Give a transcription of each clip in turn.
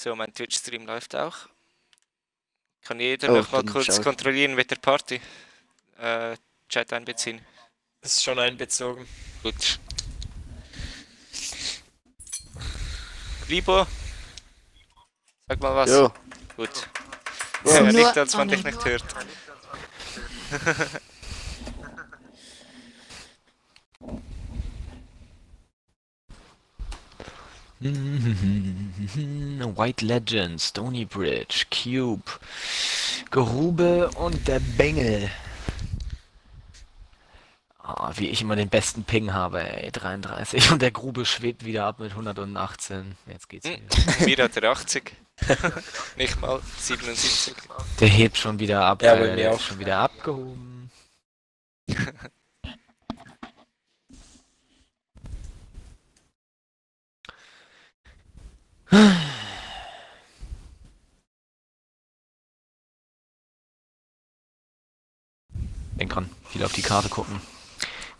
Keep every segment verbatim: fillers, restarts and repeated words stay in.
So, mein Twitch-Stream läuft auch. Kann jeder oh, noch mal kurz schauen. Kontrollieren mit der Party? Äh, Chat einbeziehen. Das ist schon einbezogen. Gut. Libo, sag mal was. Jo. Gut. Ja, ja, nicht, dass man dich nicht hört. White Legend, Stony Bridge, Cube, Gerube und der Bengel. Oh, wie ich immer den besten Ping habe, ey, dreiunddreißig. Und der Grube schwebt wieder ab mit hundertachtzehn. Jetzt geht's wieder. Wieder hat er achtzig. Nicht mal siebenundsiebzig. Der hebt schon wieder ab. Ja, äh, der auch. Ist schon wieder abgehoben. Denk dran, viel auf die Karte gucken.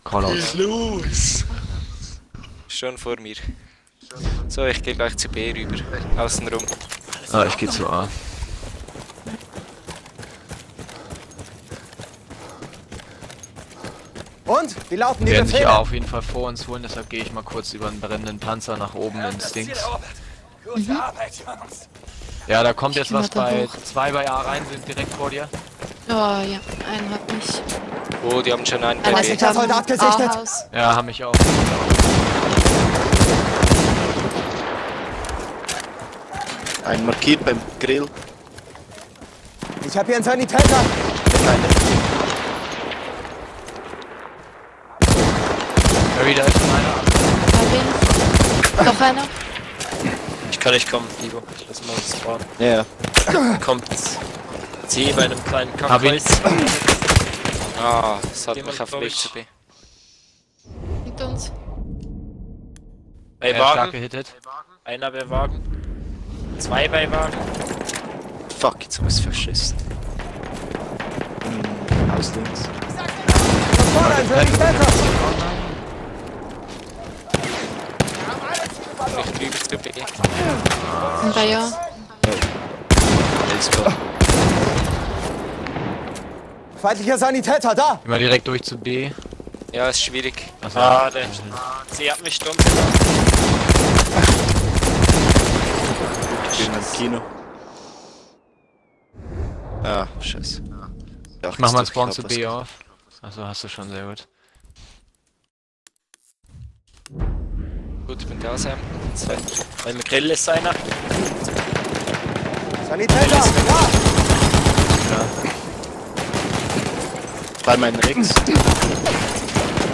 Callout. Ist los! Schon vor mir. So, ich gehe gleich zu B rüber. Außenrum. Ah, ich gehe zu A. Und? Wie laufen die Fälle? Die A auf jeden Fall vor uns holen, deshalb gehe ich mal kurz über einen brennenden Panzer nach oben ins Dings. Mhm. Ja, da kommt jetzt was bei hoch. Zwei bei A rein, sind direkt vor dir. Oh ja, einen hat mich. Oh, die haben schon einen bei B. Ja, haben mich auch. Einen markiert beim Grill. Ich hab hier einen Sanitäter. Nein. Harry, da ist schon einer. Noch einer. Ich kann nicht kommen, Ivo. Ich lass mal das fahren. Ja. Yeah. Kommt. Zieh bei einem kleinen Kampfkreis. Ah, oh, das hat Jemand mich auf den Weg zu B. Hinter uns. Bei äh, Wagen. Gehittet. Einer bei Wagen. Zwei bei Wagen. Fuck, jetzt muss ich verschissen. Hm, aus links. Ich drüber zu B. Ja, ja. Let's go. Feindlicher Sanitäter, da! Immer direkt durch zu B. Ja, ist schwierig. Ach, ah, der. Sie hat mich stumpf gemacht. Ich bin im Kino. Ah, Scheiße. Ja, ich mach mal Spawn zu B auf. Achso, hast du schon, sehr gut. Gut, ich bin da aus einem. Bei dem Grill ist einer. Sanitäter! Ja. Bei meinen Rex.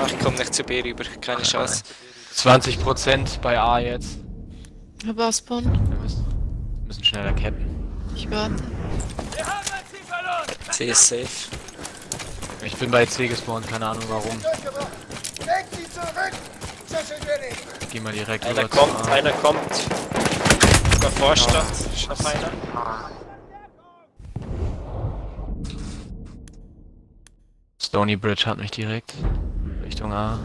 Ach, ich komm nicht zu B rüber, keine Chance. zwanzig Prozent bei A jetzt. Ich hab Spawn. Wir müssen, wir müssen schneller cappen. Ich warte. Wir haben ein Ziel verloren! C ist safe. Ich bin bei C gespawnt, keine Ahnung warum. Ich geh mal direkt rüber. Einer kommt, einer kommt. Der Vorstand, schaff einer. Stony Bridge hat mich direkt Richtung A.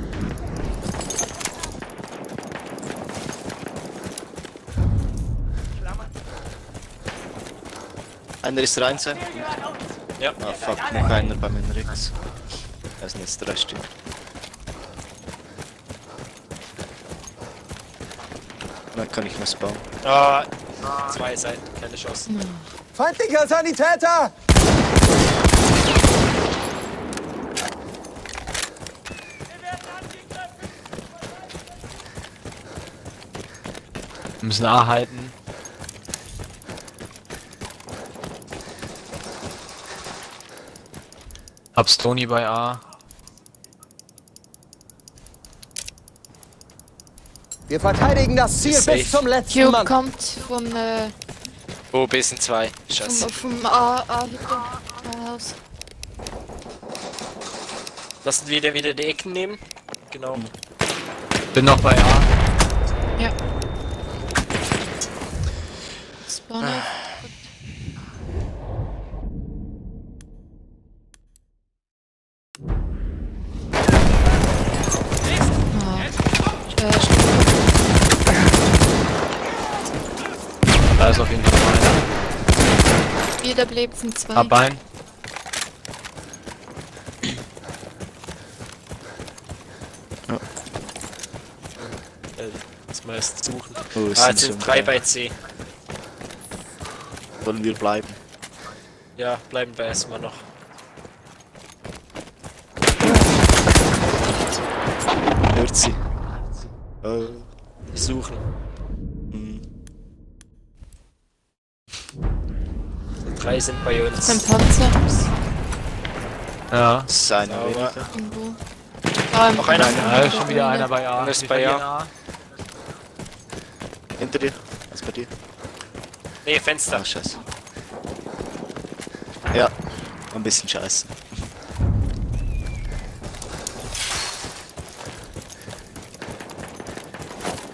Einer ist rein, sein. Ja. Ah, fuck, noch einer bei meinen Rex. Das sind jetzt drei Stück. Dann kann ich was bauen. Ah, zwei Seiten, keine Chance. Hm. Feindlicher Sanitäter! Wir müssen A halten. Hab's Tony bei A. Wir verteidigen das Ziel bis zum letzten Cube Mann. Kommt von äh, oh, bis in zwei. Scheiße. Vom A, A Haus. Lassen wir wieder, wieder die Ecken nehmen. Genau. Bin noch bei A. Ja. Ah. Da ist auf auf jeden Fall. Jeder bleibt sind zwei. Ab ein. Ja. Das meiste suchen. Oh, ah, jetzt sind drei bei C. Sollen wir bleiben? Ja, bleiben wir erstmal noch. Hört sie. Oh. Suchen. Hm. Die drei sind bei uns. Ein Panzer. Ja. Sein aber. Ah, noch einer. Ja, ist schon wieder einer bei A. Ist bei A. Hinter dir. Was bei dir? Nee, Fenster. Ah, scheiße. Ja, ein bisschen scheiße.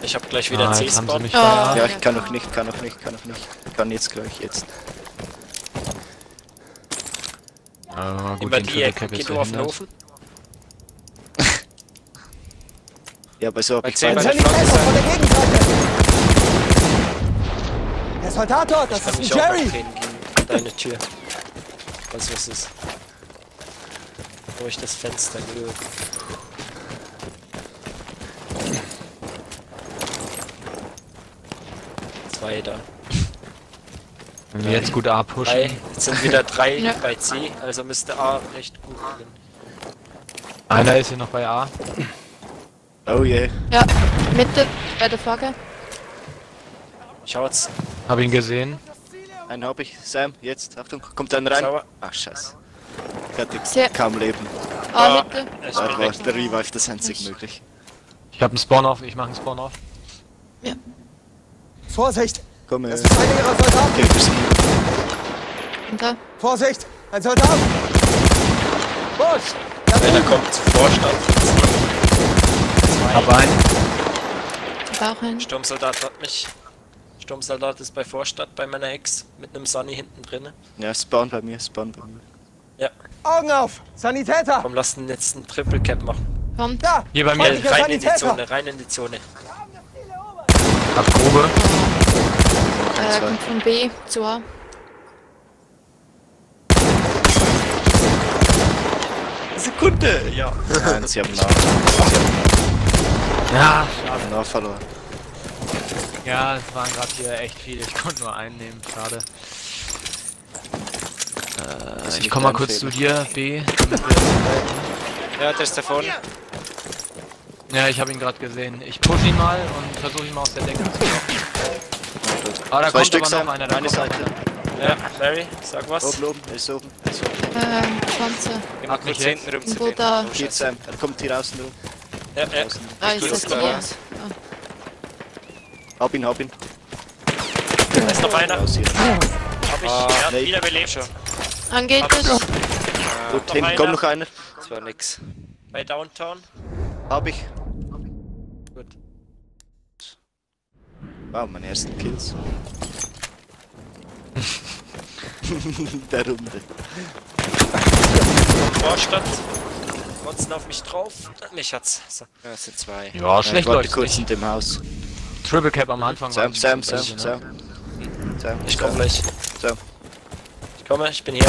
Ich hab gleich wieder ah, C-Spawn. Oh, ja, ich kann noch nicht, kann noch nicht, kann noch nicht. Kann jetzt gleich, jetzt. Ah, gut, über die Ecke, geht du auf den Ofen? Ja, aber so hab ich beide Flanken. Der Soldat dort, das ist ein Jerry! Deine Tür. Ich weiß, was ist. Durch das Fenster gehört. Zwei da. Wenn wir jetzt gut A pushen. Drei. Jetzt sind wieder drei ja. bei C, also müsste A recht gut gehen. Einer ist hier noch bei A. Oh je. Yeah. Ja, Mitte, bei der Flagge. Schaut's. Hab ihn gesehen. Einen hab ich, Sam, jetzt, Achtung, kommt dann rein. Sauer. Ach, scheiße. Fertig, kaum Leben. Ah, oh, Mitte. Da war der weg. Revive das einzig möglich. Ich hab einen Spawn auf, ich mach einen Spawn auf. Ja. Vorsicht! Komm her. Das ist einer ihrer Soldaten. Hinter. Vorsicht! Ein Soldat! Busch! Einer kommt zu Vorstand. Zwei. Hab einen. Ich hab auch einen. Sturmsoldat hat mich. Sturmsoldat ist bei Vorstadt bei meiner Ex mit einem Sunny hinten drin. Ja, spawn bei mir, spawn bei mir. Ja. Augen auf! Sanitäter! Komm, lass den letzten Triple Cap machen. Komm da! Hier bei mir, ja, rein in die Zone, rein in die Zone. Ab Grube. Äh, kommt von B zu A. Sekunde! Ja. Nein, sie haben nah. Ja, haben nah verloren. Ja, es waren gerade hier echt viele, ich konnte nur einen nehmen, schade. Äh, ich komm mal kurz zu dir, B. Ja, der ist da vorne. Ja, ich hab ihn gerade gesehen. Ich push ihn mal und versuche ihn mal aus der Decke zu kommen. Ah, da kommt aber noch einer, da kommt Seite. Ja, Larry, sag was. Oben, oben, er ist oben. Ähm, Panzer. Ich mach mich hinten rum zu dem. Geht Sam, er kommt hier außen rum. Ja, ja. Ah, ich sitze hier. Hab ihn, hab ihn. Da ist noch einer. Hab ich, ah, er hat nee. Wieder belebt schon. Angeht es. Gut, hinten kommt noch einer. Das war nix. Bei Downtown. Hab ich. Gut. Wow, meine ersten Kills. Der Runde. Vorstadt. Monster auf mich drauf. Mich hat's. So. Ja, das sind zwei. Ja, schlecht läuft. Ich warte kurz in dem Haus. Triple Cap am Anfang. Sam, Sam, Sam, Sam, Sam. Sam. Ich komm gleich. Sam. Ich komme, ich bin hier.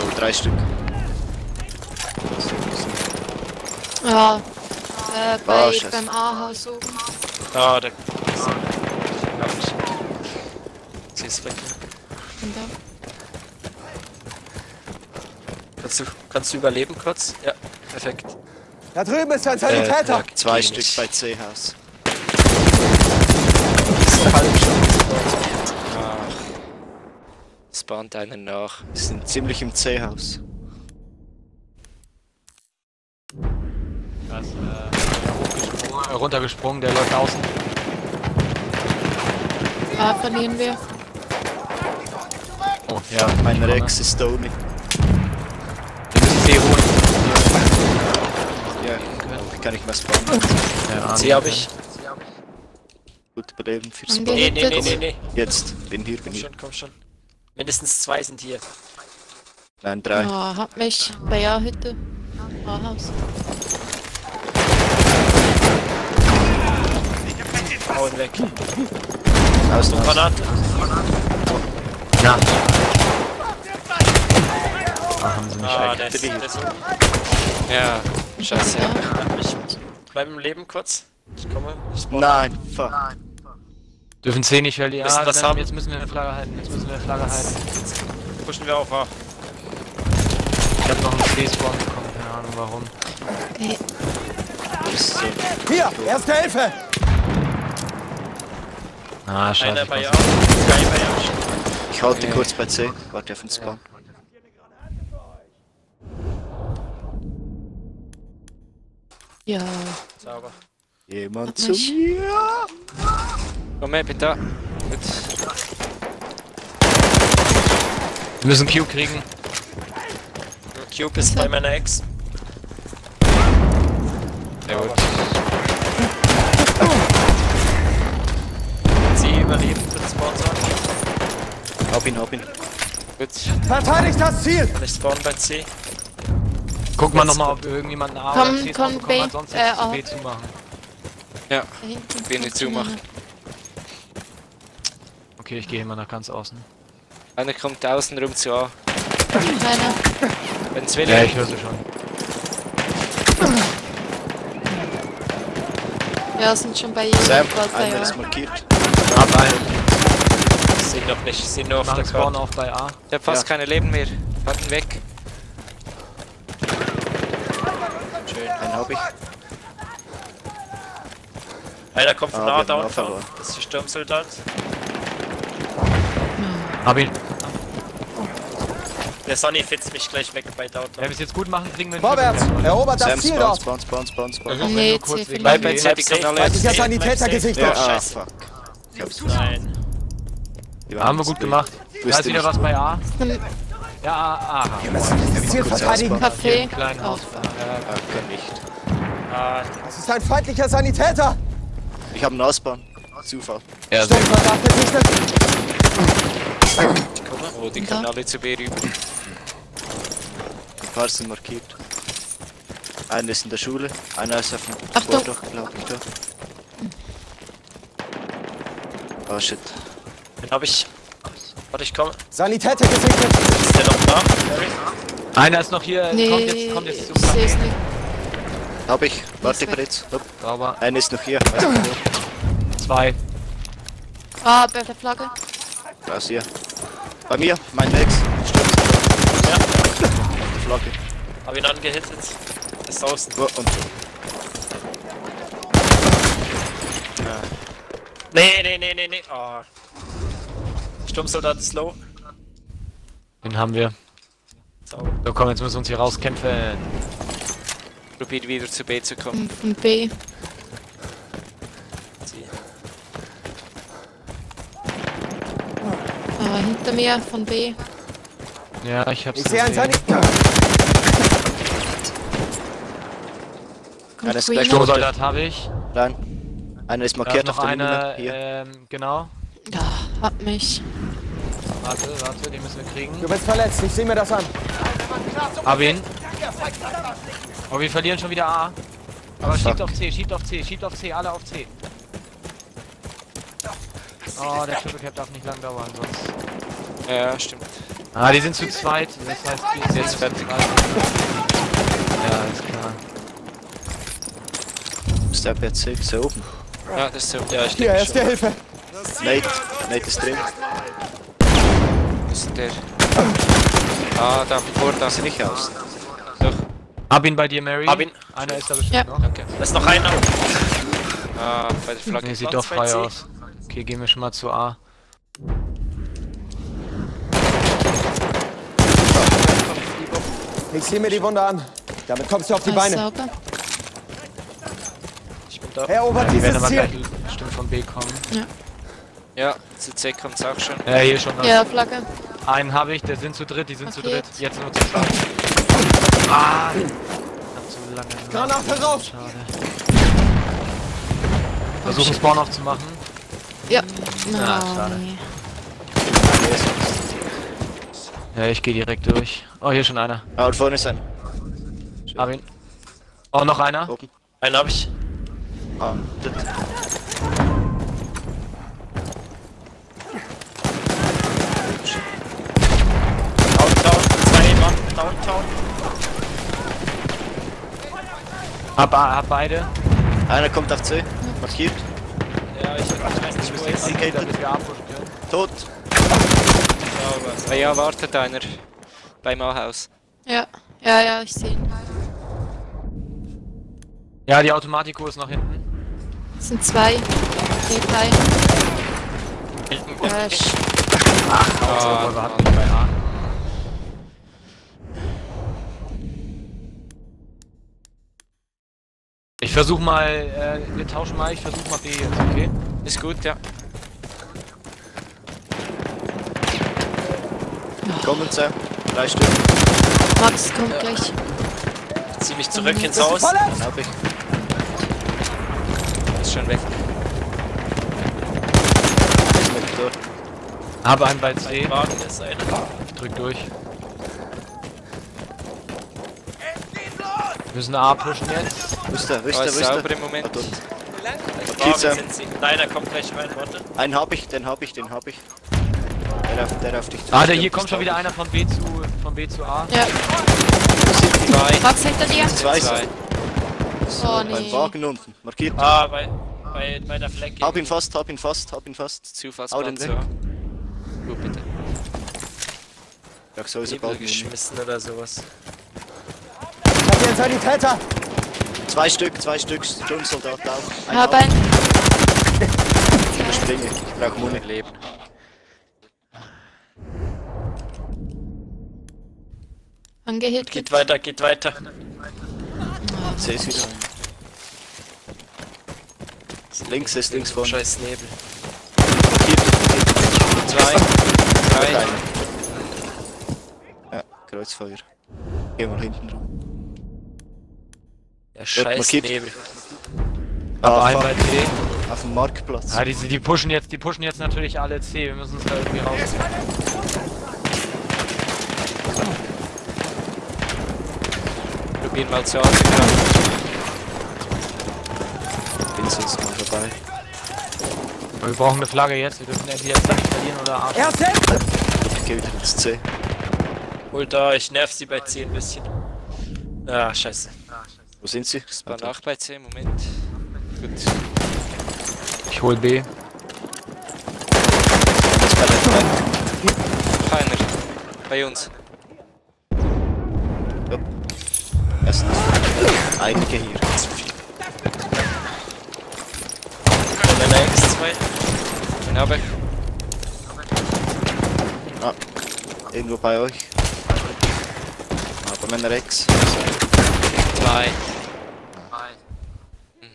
Oh, drei Stück. Ja. Äh, bei, oh, beim A-Haus oben. Ah, da. Sie ist weg. Und da. Kannst du, kannst du überleben kurz? Ja, perfekt. Da drüben ist ein Sanitäter. Äh, zwei Stück nicht. Bei C-Haus. Spawnt einen nach. Wir sind ziemlich im C-Haus. Was? Äh, runtergesprungen, der läuft außen. Ah, verlieren wir. Oh, ja, mein Rex ist down. Wir müssen C holen. Ja, ich kann nicht mehr spawnen. Ja, C hab ich. Gut, überleben für Spawn. Nee, nee, nee, nee, nee. Jetzt, bin hier, bin hier. Komm schon, komm schon. Mindestens zwei sind hier. Nein, drei. Oh, hab mich bei der Hütte. Oh, Haus. Hauen weg. Alles klar. Granate. Ja. Ah, haben sie mich ah, eigentlich. Der ist, der ja, scheiße. Ich bleib im Leben kurz. Ich komme. Ich Nein, fuck. Nein. Dürfen zehn nicht verlieren. Müssen ah, das haben. Jetzt müssen wir eine Flagge halten. Jetzt müssen wir eine Flagge halten. Jetzt pushen wir auf A. Ich hab noch einen C-Spawn bekommen. Keine Ahnung warum. Ey. Hier, erste Hilfe! Ah, scheiße. Einer bei A. Ich hau dir kurz bei C. Warte auf den Spawn. Ja. Sauber. Jemand zu mir! Komm her, bitte! Wir müssen Q kriegen. Q ist bei meiner Ex. Sehr gut. Sie überleben den Sponsor. Hab ihn, hab ihn. Gut. Verteidigt das Ziel! Kann ich spawnen bei C? Guck mal nochmal, ob irgendjemand eine A oder C spawnen kann, ansonsten B zumachen. Ja, B nicht zumachen. Okay, ich gehe immer nach ganz außen. Einer kommt außen rum zu A. Einer. Wenn Zwilling. Ja, ich höre sie schon. Ja, sind schon bei jedem. Sam, einer ist markiert. Ah, nein. Sind noch nicht, sind noch auf der Spawn auf bei A. Ich hab fast ja. keine Leben mehr. Hat ihn weg. Schön, einen hab ich. Einer kommt von A, down, down. Das ist die Sturmsoldat. Hab ihn. Der Sonny fitzt mich gleich weg bei Downtown. Wenn wir es jetzt gut machen, kriegen wir... Vorwärts! Erobert das Ziel dort! Bounce, bounce, bounce, bounce. Nee, C vielleicht. Bleib bei C, die Kanäle. Weil dieser Sanitäter gesichtet. Ah, fuck. Nein. Haben wir gut gemacht. Da ist wieder was bei A. Ja, A, A. Wir müssen das Ziel verteidigen. Kaffee. Kleinen Haus. Kann nicht. Das ist ein feindlicher Sanitäter! Ich hab einen Ausbahn. Zufall. Stimmt, Verdacht gesichtet. Oh, die können alle zu B rüber. Ein paar sind markiert. Einer ist in der Schule, einer ist auf dem Vordach, glaube ich, da. Oh shit. Den hab ich. Warte, ich komme. Sanitäter gesichtet! Ist der noch da? Einer ist noch hier, nee, kommt jetzt, kommt jetzt zum Plan. Hab ich, warte Fritz. Sauber. Einer ist noch hier. Zwei. Ah, bei der Flagge. Da ist hier. Bei mir, mein Lex. Stimmt. Ja. Die Flagge. Hab ihn angehittet. Ist draußen. Oh, und so. Ja. Nee, nee, nee, nee, nee. Oh. Sturmsoldat ist low. Den haben wir. So, so komm, jetzt müssen wir uns hier rauskämpfen. Probiert wieder zu B zu kommen. Von B. Hinter mir, von B. Ja, ich hab's. Ich sehe einen Sanitäter. Einer ist gleich Sturmsoldat habe ich. Nein. Einer ist markiert auf der Linie. Hier. Ähm, genau. Ja, hab mich. Warte, warte, den müssen wir kriegen. Du bist verletzt, ich seh mir das an. Hab ihn. Aber wir verlieren schon wieder A. Aber oh, schiebt auf C, schiebt auf C, schiebt auf C, alle auf C. Oh, der Triple Cap darf nicht lang dauern, sonst. Ja, stimmt. Ah, die sind zu zweit, das heißt, die sind jetzt fertig. Ja, ist klar. Ist der P C so oben? Ja, das ist so oben. Ja, ich denke schon. Hier, erste Hilfe! Nate, Nate ist drin. Das ist der. Ah, da vor, da ist er nicht aus. Doch. Hab ihn bei dir, Mary. Hab ihn. Einer ist da bestimmt ja. noch. Okay. Da ist noch einer. Ah, bei der Flagge. Nee, sieht doch frei aus. Okay, gehen wir schon mal zu A. Ich zieh mir die Wunde an. Damit kommst du auf die Beine. Ich bin da. Erobert dieses Ziel. Stimmt, von B kommen. Ja. Ja, zu C kommt's auch schon. Ja, hier schon. Ja, Flagge. Einen habe ich, der sind zu dritt, die sind zu dritt. Jetzt nur zu zweit. Ah! Zu lange. Granate raus! Versuchen Spawn aufzumachen. Ja. Na, schade. Ja, ich gehe direkt durch. Oh, hier schon einer. Ah, und vorne ist einer. Hab ihn. Oh, noch einer. Open. Einen hab ich. Ah, das. Hab, hab beide. Einer kommt auf C. Markiert. Ja, ich weiß nicht, wo ich bin, damit wir abpushen können. Tot. Ja, ja, wartet einer. Beim A-Haus. Ja, ja, ja, ich sehe ihn. Ja, die Automatik-Uhr ist nach hinten. Es sind zwei. Nee, drei. Ja, ich... Ach, oh, wir hatten bei A. Ich versuch mal, äh, wir tauschen mal, ich versuch mal B jetzt, okay? Ist gut, ja. Kommen, Sam. Drei Stück. Max kommt ja gleich. Ich zieh mich zurück ins Haus. Dann hab ich. Ist schon weg. Habe einen bei C. Ich drück durch. Wir müssen A pushen jetzt. Rüster, Rüster, Rüster. Im Moment. Leider kommt gleich rein, warte. Einen hab ich, den hab ich, den hab ich. Der darf, der darf dich zu. Ah, der hier kommt schon wieder einer von B zu von B zu A. Ja. Zwei. Max hinter dir. Zwei. Oh nee. Beim Wagen unten. Markiert. Ah, bei, bei, bei der Flecke. Hab ihn fast, hab ihn fast, hab ihn fast. Zu fast. Hau den weg. Gut, bitte. Ich hab sowieso Ball geschmissen oder sowas. Hier sind die Täter. Zwei Stück, zwei Stück. Sturmsoldat da. Ich hab einen. Ich springe. Ich brauch Muni. Leben. Angehilt. Geht weiter, geht weiter. C ist wieder ein. Links ist links vorne. Scheiß Nebel. Zwei. Drei. Ja, Kreuzfeuer. Geh mal hinten rum. Ja, scheiß Nebel. Aber einmal C. Auf dem Marktplatz. Ah, die, die pushen jetzt, die pushen jetzt natürlich alle C. Wir müssen uns da irgendwie raus. Gehen mal zu Hause. Vincent kommt vorbei. Wir brauchen eine Flagge jetzt, wir dürfen entweder Flagge verlieren oder A. Ich geh wieder ins C. Holt da, ich nerv sie bei C ein bisschen. Ah, scheiße. Wo sind sie? Das war nach bei C, Moment. Gut. Ich hol B. Das war der Keiner. Bei uns. Erstens. Einige hier. Dann der nächste zwei. Den hab ich. Ah. Irgendwo bei euch. Aber meiner Rex. Zwei. Zwei. Hm.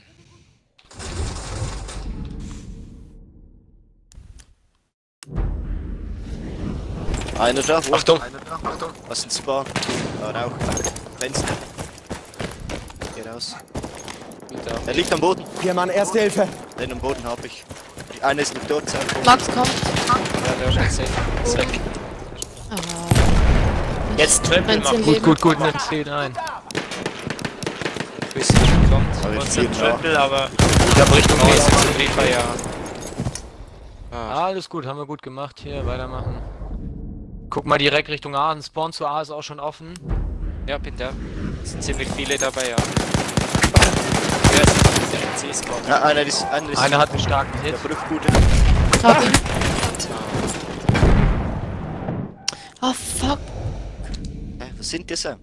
Einer da. Wo? Achtung. Einer da. Achtung. Was sind sie da? Da Rauch. Fenster. Raus. Er liegt am Boden. Hier, Mann, erste Hilfe. Den am Boden hab ich. Die eine ist noch dort. Max kommt. Ja, der war schon ist weg. Oh. Jetzt Triple machen. Gut, gut, gut, nimm C ein. Bis er kommt. Kurz ein Triple, aber. Ich hab Richtung aus. Ja. Ah. Alles gut, haben wir gut gemacht. Hier, weitermachen. Guck mal direkt Richtung A. Ein Spawn zu A ist auch schon offen. Ja, bin da. Es sind ziemlich viele dabei, ja. Ja, einer ist, einer ist einer hat einen starken Hit. Der Brückbude. Hab ihn. Oh fuck. Hä, wo sind die, Sam?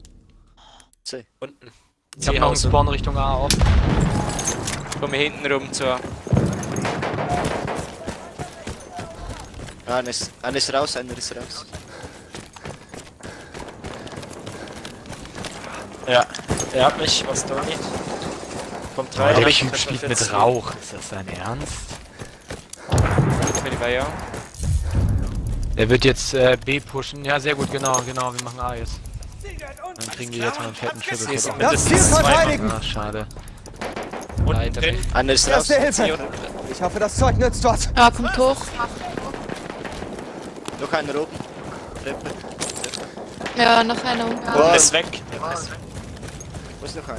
C. Unten. Ich hab noch einen Spawn Richtung A auf. Ich komme hinten rum zu A. Ja, einer ist, einer ist raus, einer ist raus. Ja, er hat mich, was da nicht. Kommt rein. Der Richtung spielt mit Rauch, ist das dein Ernst? Er wird jetzt äh, B pushen, ja sehr gut, genau, genau, wir machen A jetzt. Dann kriegen die jetzt mal einen fetten Triple. Das Ziel verteidigen! Ach, schade. Unten drin. Anders raus. Ich hoffe, das Zeug nützt dort. Ah, kommt hoch. Noch einen roten. Ja, noch einer. Boah, ist weg. Wo ist noch einer?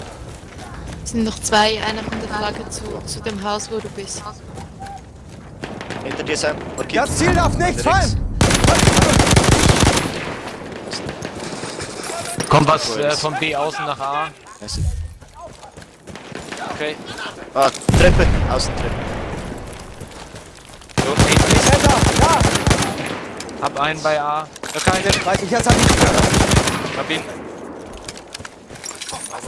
Es sind noch zwei, einer kommt der Flagge zu, zu dem Haus, wo du bist. Hinter dir, Sam. Okay. Das Ziel darf nichts fallen! Kommt was äh, von B außen nach A. Okay. Ah, Treppe, Außentreppe. So, ich hab einen bei A. Okay, den weiß ich jetzt hab ich. Hab ihn. Aber.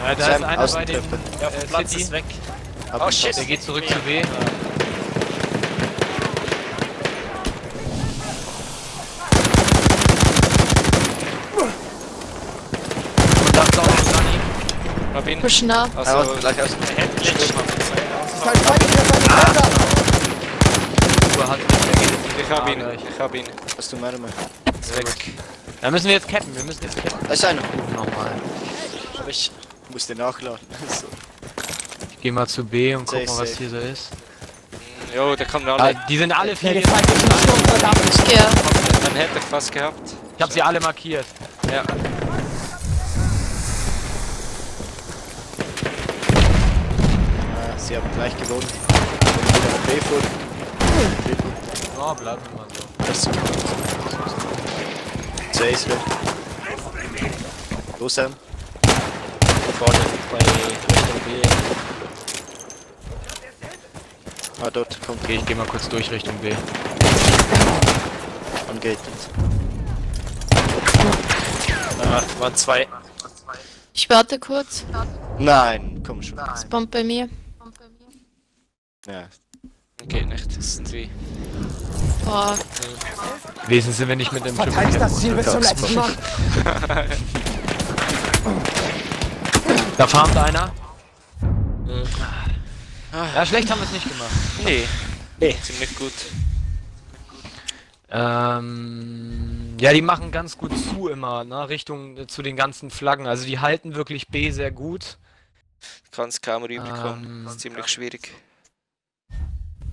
Ja, da Sam, ist einer bei den ja, äh, Platz City. Ist weg. Oh shit, der geht zurück zu W. Bin. Pushen da. Achso, ja, gleich aus dem Headglitch. Ich hab ihn, ich hab ihn. Hast du Mörder? Ist weg. Da müssen wir jetzt cappen, wir müssen jetzt cappen. Da ist einer. Nochmal. Ich muss den nachladen. So. Ich geh mal zu B und guck mal, was hier so ist. Jo, da kommen wir alle. Ah, die sind alle vier. Ich Dann hätte ich fast gehabt. Ich hab sie alle markiert. Ja. Sie haben gleich gewonnen. Oh, bleiben wir mal so. Das ist super. Chase weg. Los, Sam. Da vorne bei Richtung B. Ah, dort kommt. Okay, ich geh mal kurz durch Richtung B. Am Gate. Ah, waren zwei. Ich warte kurz. Nein, komm schon. Es bombt bei mir. Ja. Okay, nicht. Das sind sie. Boah. Wesentlich sind wir nicht mit dem Schiff. Verteilt das Ziel bis zum letzten Mal. Da farmt einer. Mhm. Ja, schlecht haben wir es nicht gemacht. Nee. Nee. Ziemlich gut. Ähm, ja, die machen ganz gut zu immer, ne? Richtung äh, zu den ganzen Flaggen. Also die halten wirklich B sehr gut. Du kannst kaum rüberkommen. Ähm, das ist ziemlich schwierig.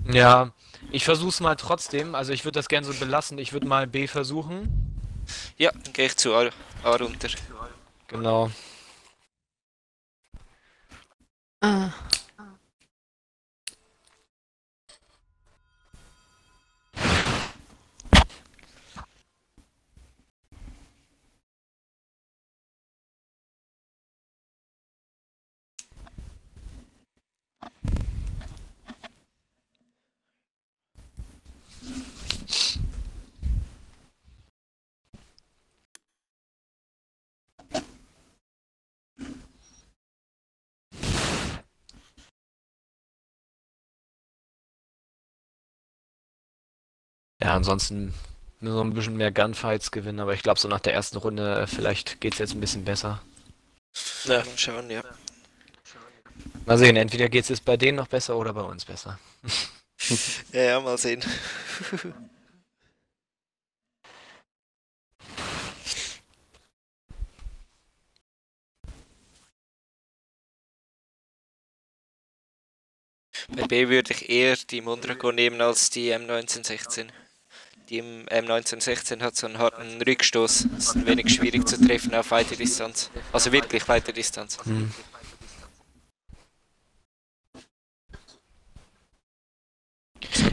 Ja, ich versuch's mal trotzdem, also ich würde das gerne so belassen, ich würde mal B versuchen. Ja, dann gehe ich zu A, A runter. Genau. Ah. Ja, ansonsten nur so ein bisschen mehr Gunfights gewinnen, aber ich glaube so nach der ersten Runde, vielleicht geht's jetzt ein bisschen besser. Ja, schauen, ja. Mal sehen, entweder geht's jetzt bei denen noch besser oder bei uns besser. Ja, ja, mal sehen. Bei B würde ich eher die Mondragon nehmen als die M neunzehnhundertsechzehn. Die M neunzehnhundertsechzehn hat so einen harten Rückstoß, das ist ein wenig schwierig zu treffen auf weite Distanz. Also wirklich weite Distanz. Hm.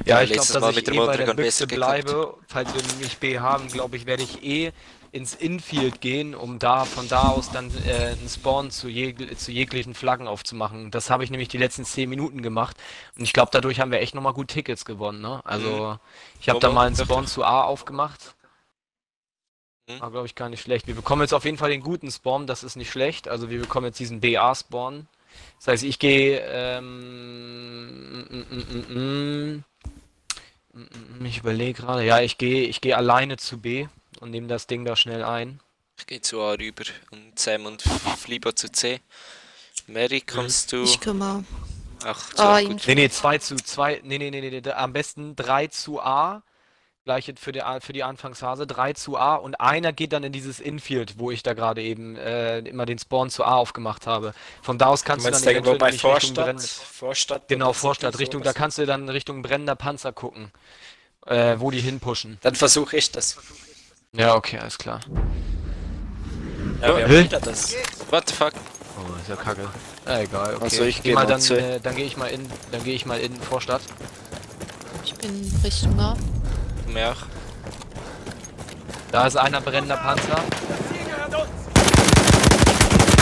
Ja, ich glaube, dass ich mit der eh bei der Büchse bleibe, falls wir nämlich B haben, glaube ich, werde ich eh ins Infield gehen, um da von da aus dann äh, einen Spawn zu, je, zu jeglichen Flaggen aufzumachen. Das habe ich nämlich die letzten zehn Minuten gemacht und ich glaube, dadurch haben wir echt nochmal gut Tickets gewonnen, ne? Also, mhm. ich habe da mal einen Spawn zu A aufgemacht. Mhm. War, glaube ich, gar nicht schlecht. Wir bekommen jetzt auf jeden Fall den guten Spawn, das ist nicht schlecht. Also, wir bekommen jetzt diesen B A-Spawn. Das heißt, ich gehe, ähm, m -m -m -m -m. ich überlege gerade, ja, ich gehe ich gehe alleine zu B und nehme das Ding da schnell ein. Ich gehe zu A rüber und Sam und Flibo zu C. Mary, kommst du? Ich komme. Ach, so oh, gut. Nee, nee, zwei zu zwei, nee, nee, nee, nee, nee, am besten drei zu A, gleich für die, für die Anfangsphase, drei zu A und einer geht dann in dieses Infield, wo ich da gerade eben äh, immer den Spawn zu A aufgemacht habe. Von da aus kannst du, du dann da bei Vorstadt, Richtung Vorstadt, genau, Vorstadt, Richtung, da kannst du dann Richtung brennender Panzer gucken, äh, wo die hinpushen. Dann versuche ich das. Ja, okay, alles klar. Ja, wer will das? What the fuck? Oh, ist ja kacke. Ja, egal, okay. Also ich geh mal dann, äh, dann gehe ich mal in, dann gehe ich mal in Vorstadt. Ich in Richtung A. Mehr. Da ist einer brennender Panzer.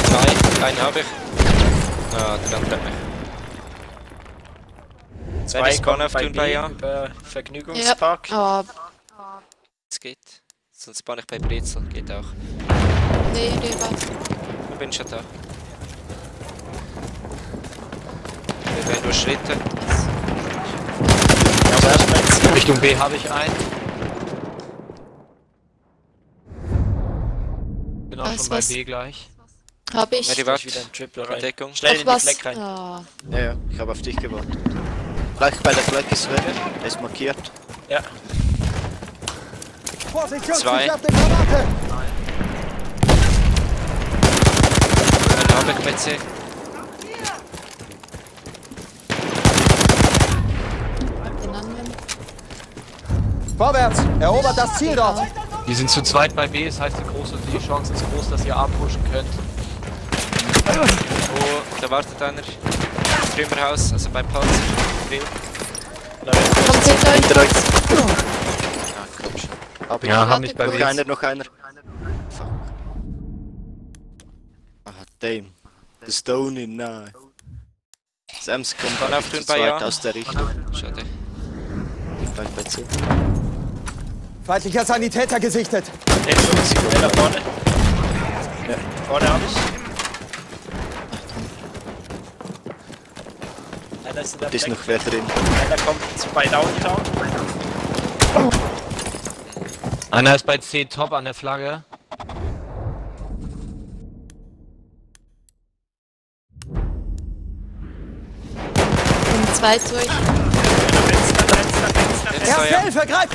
Zwei, einen habe ich. Ah, der brennt mich. Zwei Corner tun bei ja. Über Vergnügungspark. Ja, aber... Es geht. Sonst bin ich bei Brezel. Geht auch. Nee, nee, was? Ich bin schon da. Wir werden durchschritten. Ja, aber Richtung B habe ich einen. Ich bin auch schon bei B gleich. Hab ich. Ja, die war wieder ein Triple rein. Deckung. Schnell in die Fleck rein. Ja, ja, ja, ich hab auf dich gewartet. Gleich bei der Fleck ist weg. Er ist markiert. Ja. Zwei. Nein. Dann hab ich mit C. Vorwärts! Erobert das Ziel dort! Die sind zu zweit bei B, das heißt die, große, die Chance ist groß, dass ihr A pushen könnt. Oh, da wartet einer. Trümmerhaus, also beim Panzer. Hinter euch. Ja, komm schon. Aber ja, haben nicht bei B. Noch einer, noch einer. Fuck. Ah, damn. The Stone in nahe. Sams kommt dann auf den Bayern aus der Richtung. Schade. Ich bleib bei C. Feindlicher Sanitäter gesichtet! Der ist da vorne. Ja. Vorne hab ich. Einer ist in der Fleck. Ist noch wer drin. Einer kommt bei Downtown. Oh. Einer ist bei C top an der Flagge. Und zwei durch. Erste Hilfe, greift!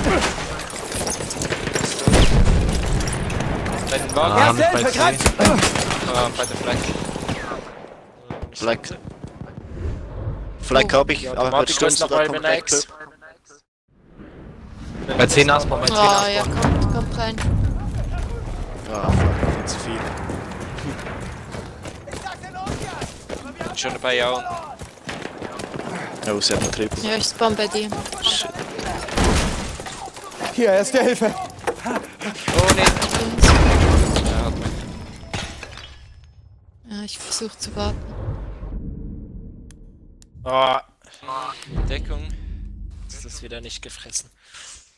Deinen Wagen. Ah, Erste Hilfe, greift! Ah, bei der Fleck. Fleck. Fleck hab ich, ja, aber bei Stunz oder kommt weg. Bei zehn Asbau, bei zehn Asbau. Ah, ja, kommt, kommt rein. Ah, fuck, viel zu viel. Schon dabei, ja. Oh, sehr vertrieben. Ja, ich spawn bei dir. Shit. Hier, Erste Hilfe! Oh ne! Ja, ich versuche zu warten. Oh. Deckung. Ist das wieder nicht gefressen?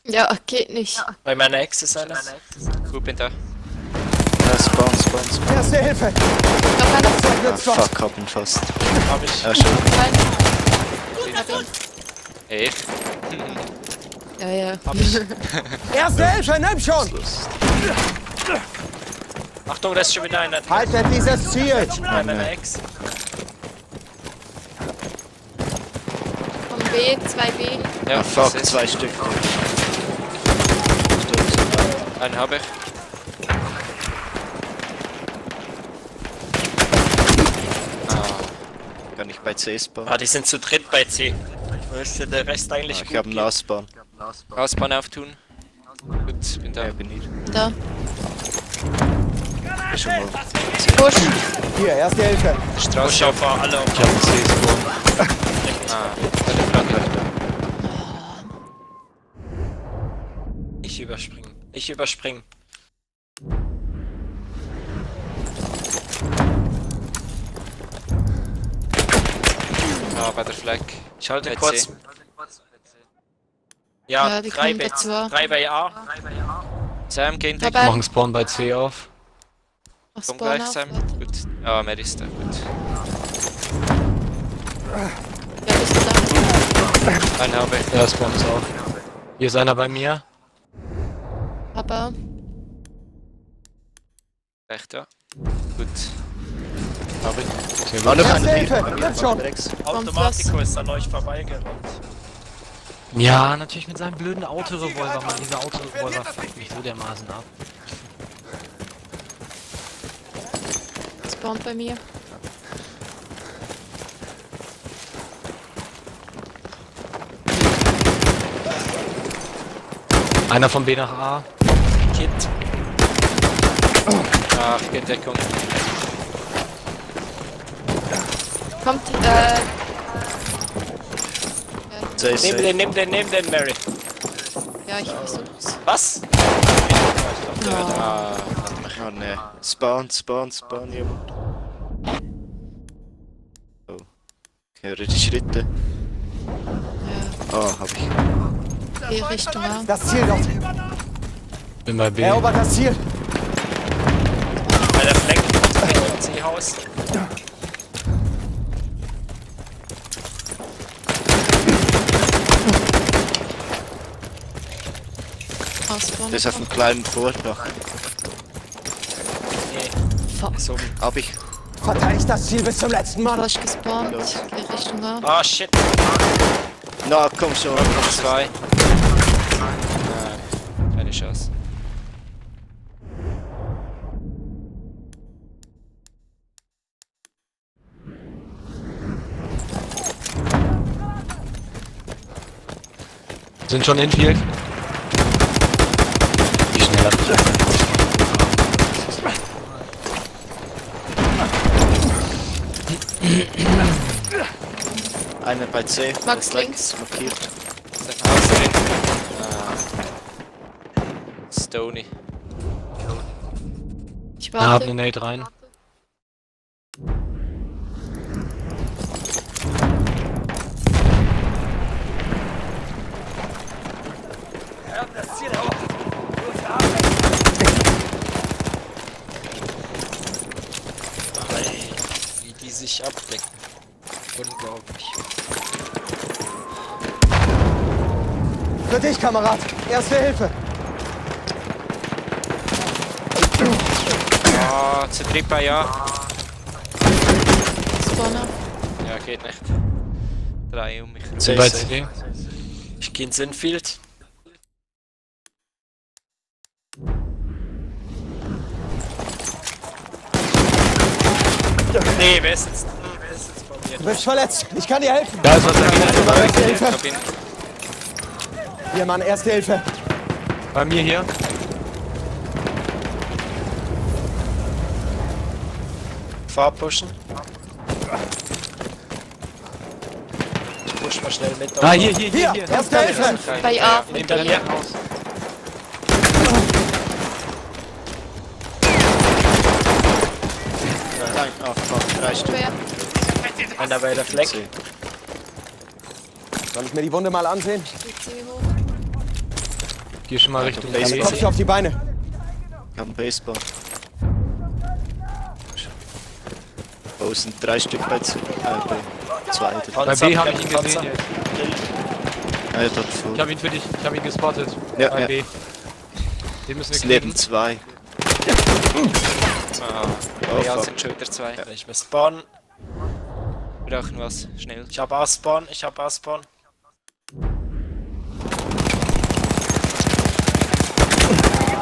Ja, geht nicht. Ja. Bei meiner Ex ist einer. Gut, bin da. Ja, spawn, spawn, spawn. Erste Hilfe! Ah, fuck, hab ihn fast. Hab ich. Ja, schon. Ey. Ja, ja. Hab ich. Erste Hilfe, nimm schon! Achtung, das ist schon wieder einer. Haltet dieses Ziel! Nein, meine Ex. Von B, zwei B. Ja, fuck, zwei Stück. Einen habe ich. Ah. Kann ich bei C spawnen? Ah, die sind zu dritt bei C. Wo ist denn der Rest eigentlich? Ah, ich habe einen Lastbahn. Ausbahn auftun. Gut, bin da. Ja, bin ich. Da. Ich Busch. Hier, Erste Hilfe. Straße auf alle auf. Ich hab C gesprungen. Ah, ich überspringe. Ich überspringe. Ah, bei der Fleck. Ich halte bei kurz. C. Ja, ja, drei bei A. drei bei A. Sam, gehen wir. Ich mach einen Spawn bei C auf. Mach Komm Spawn gleich, Sam. Auf, gut. Ah, mehr ist da. Gut. Ja, bist du da? Einer habe ich. Ja, Spawn ist auf. Hier ist einer bei mir. Papa. Rechter. Gut. Hab ich. War noch eine Hilfe. Automatico ist an euch vorbeigerannt. Ja, natürlich mit seinem blöden Autorevolver, Mann. Dieser Autorevolver fuckt mich so dermaßen ab. Spawnt bei mir. Einer von B nach A. Kit. Ach, geht der Kunde. Kommt, äh... safe, safe. Nimm den, nimm den, nimm den, Mary. Ja, ich weiß nicht. Was? Ah, oh ne. Spawn, spawn, spawn, jemand. Oh. Ich höre die Schritte. Ja. Oh, hab ich. Hier Richtung. Das Ziel doch. Bin bei B. Erobert das Ziel. Bei der Fleck kommt das C-Haus. Das ist auf einem kleinen Vortrag. Nee. So, hab ich. Verteidigt das Ziel bis zum letzten Mal. Ich gespawnt. Geh Richtung A. Ah, shit. Na, komm schon. Noch zwei. Nein. Keine Chance. Sind schon in Field. Eine bei C. Max links. Markiert. Stony. Ich habe eine Nade rein. Sich abdecken. Unglaublich. Für dich, Kamerad! Erste Hilfe! Oh, Zedripa, ja. Spawner. Ja, geht nicht. Drei um mich. C D. Ich gehe ins Infield. Nee, wer ist jetzt? Wer ist jetzt bei mir? Du bist verletzt, ich kann dir helfen! Da ist was dagegen. Hier, Mann, erste Hilfe! Bei mir hier. Fahr pushen. Ich push mal schnell mit. Ah, hier, hier, hier, hier! Erste Hilfe! Bei A. Hinter mir. Oh fuck, drei Stück. Einer bei der Fleck. Soll ich mir die Wunde mal ansehen? Geh schon mal Richtung Baseball. Dann komm ich auf die Beine. Ich hab einen Baseball. Oh, sind drei Stück bei zwei. Bei B hab ich ihn gesehen. Ich hab ihn für dich, ich hab ihn gespottet. Ja, bei B. Den müssen wir kriegen. Es leben zwei. Ah, oh, ja, sind schon wieder zwei. Ja. Ich muss spawnen. Wir brauchen was, schnell. Ich hab A-Spawn, ich hab A-Spawn.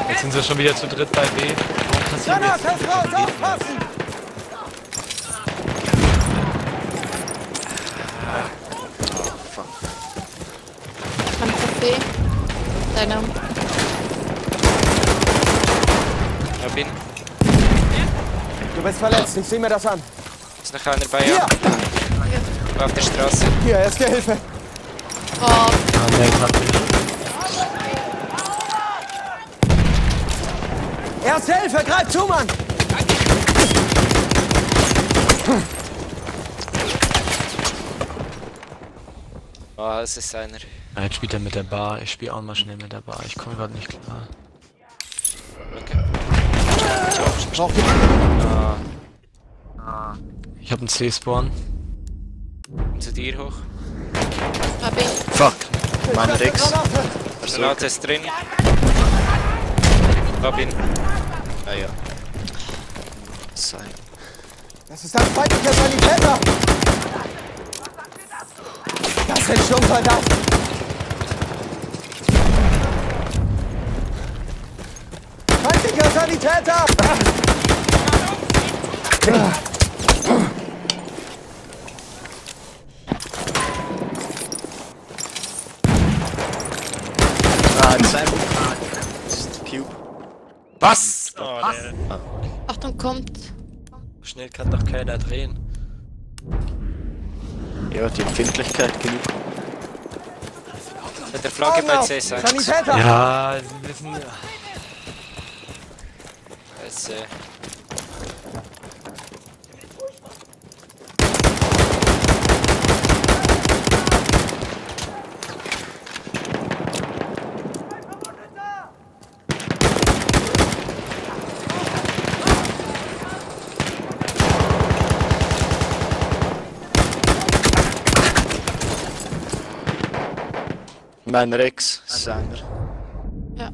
Jetzt sind sie schon wieder zu dritt bei B. Jonas, hörst raus, aufpassen! Oh, fuck. Kannst du B? Deiner. Da bin ich. Du bist verletzt, ich seh mir das an. Ist noch einer bei ja. Hier. Auf der Straße. Hier, erste Hilfe. Oh. Ah, nee, hat mich. Erste Hilfe, greif zu, Mann! Oh, es ist einer. Ja, jetzt spielt er mit der Bar, ich spiele auch mal schnell mit der Bar. Ich komme gerade nicht klar. Okay. Ich brauche ah. Ich hab einen C-Spawn. Zu dir hoch. Hab ich. Fuck. Mein Rex. Granate ist drin. Hab ihn. Ah ja. Sein. Das ist ein feindlicher Sanitäter! Das sind Sturmsoldaten! Feindlicher Sanitäter! Ah, das ist einfach. Das ist der Cube. Was? Oh, der. Ah. Achtung, kommt. Schnell kann doch keiner drehen. Ja, die Empfindlichkeit genug. Mit der Flagge bei Cäsar. Ja, wir müssen... Scheiße. Mein Rex ist einer. Ja.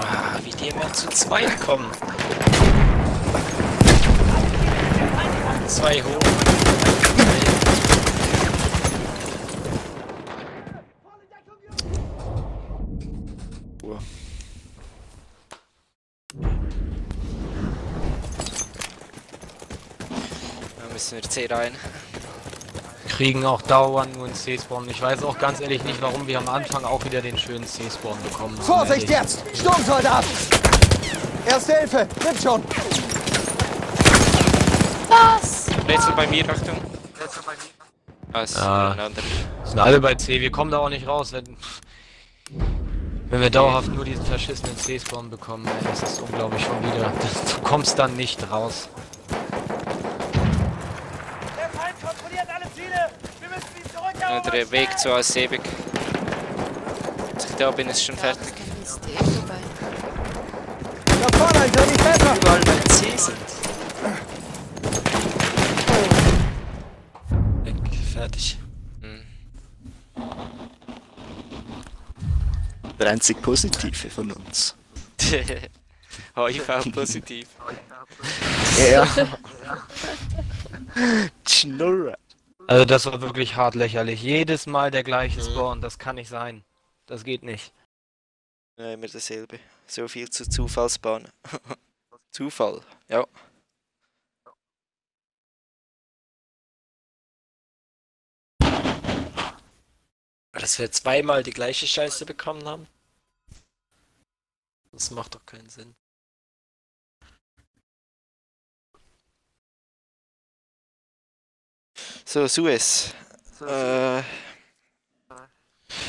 Ah, wie die immer zu zweit kommen. Zwei hoch. Uhr. Müssen wir C rein. Kriegen auch dauernd nur einen C-Spawn. Ich weiß auch ganz ehrlich nicht, warum wir am Anfang auch wieder den schönen C-Spawn bekommen. Vorsicht jetzt! Sturmsoldat! Erste Hilfe! Nimm schon! Was? Rätsel bei mir, Achtung. Rätsel bei mir. Was? Ah, sind alle bei C. Wir kommen da auch nicht raus, wenn, wenn wir dauerhaft nur diesen verschissenen C-Spawn bekommen. Ey, das ist unglaublich schon wieder. Du kommst dann nicht raus. Der Weg zu Asebig. Als ich da bin, ist schon fertig. Da vorne, da die Pfeffer! Überall bei C sind. Weg, fertig. Hm. Der einzig Positive von uns. H I V positiv. Ja. Schnurrer. Also das war wirklich hart lächerlich. Jedes Mal der gleiche Spawn, das kann nicht sein. Das geht nicht. Ja, immer dasselbe. So viel zu Zufallsbahn. Zufall, ja. Dass wir zweimal die gleiche Scheiße bekommen haben? Das macht doch keinen Sinn. So, Suez. So, äh,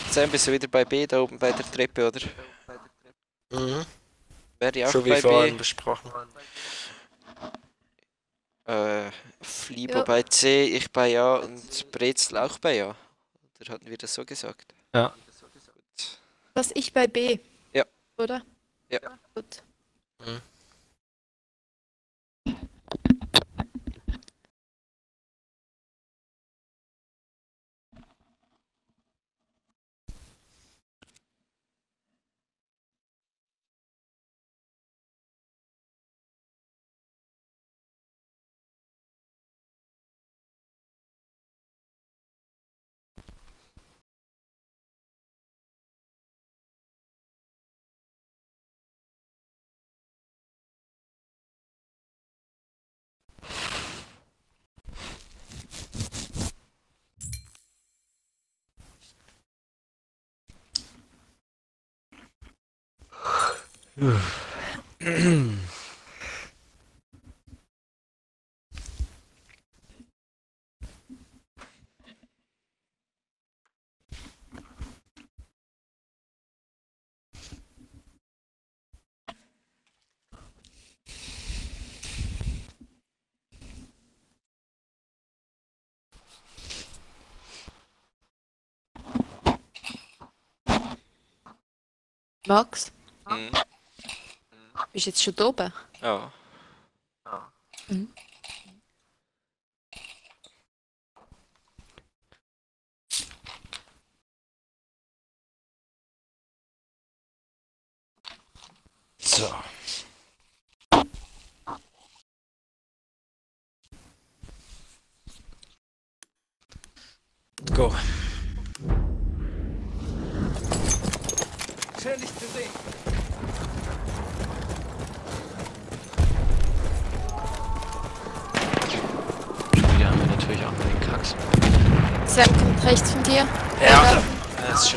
Sam, bist du wieder bei B, da oben bei der Treppe, oder? Mhm. Wäre auch so bei wie vorhin B. besprochen. Äh, Flibo ja. bei C, ich bei A und Brezel auch bei A. Oder hatten wir das so gesagt? Ja. Was, ich bei B? Ja. Oder? Ja. ja gut. Mhm. Max? Mhm. Bist du jetzt schon da oben? Ja. ja. Mhm. So. Go. Schön, dich zu sehen. Sam kommt rechts von dir. Ja, das ist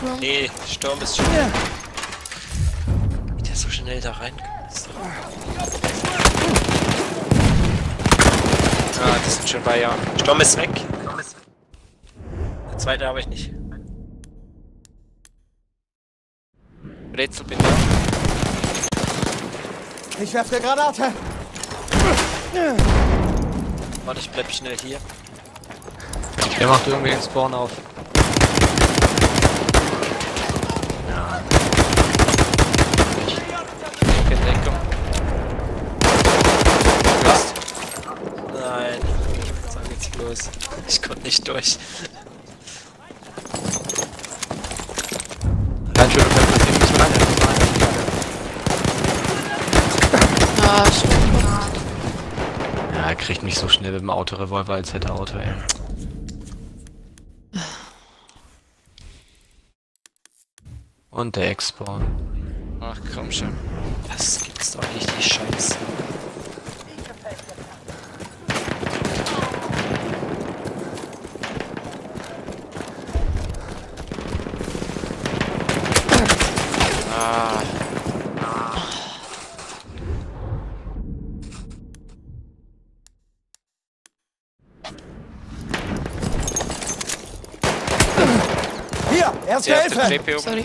schon. Nee, Sturm ist schon. Ja. Wie der so schnell da reinkommt. Ah, die sind schon bei, ja. Sturm ist weg. Sturm ist weg. Der zweite habe ich nicht. Rätsel bitte. Ich werfe eine Granate. Warte, ich bleib schnell hier. Der macht irgendwie den Spawn auf. Nein, dann geht's los. Ich konnte nicht durch. Nein, schön, das nimmt mich an. Ah, schön. Ja, er kriegt mich so schnell mit dem Autorevolver, als hätte er Auto, ey. Und der Ex-Spawn. Ach komm schon. Das gibt's doch nicht, die Scheiße. Ah. Ah. Hier, erste Hilfe! Sorry.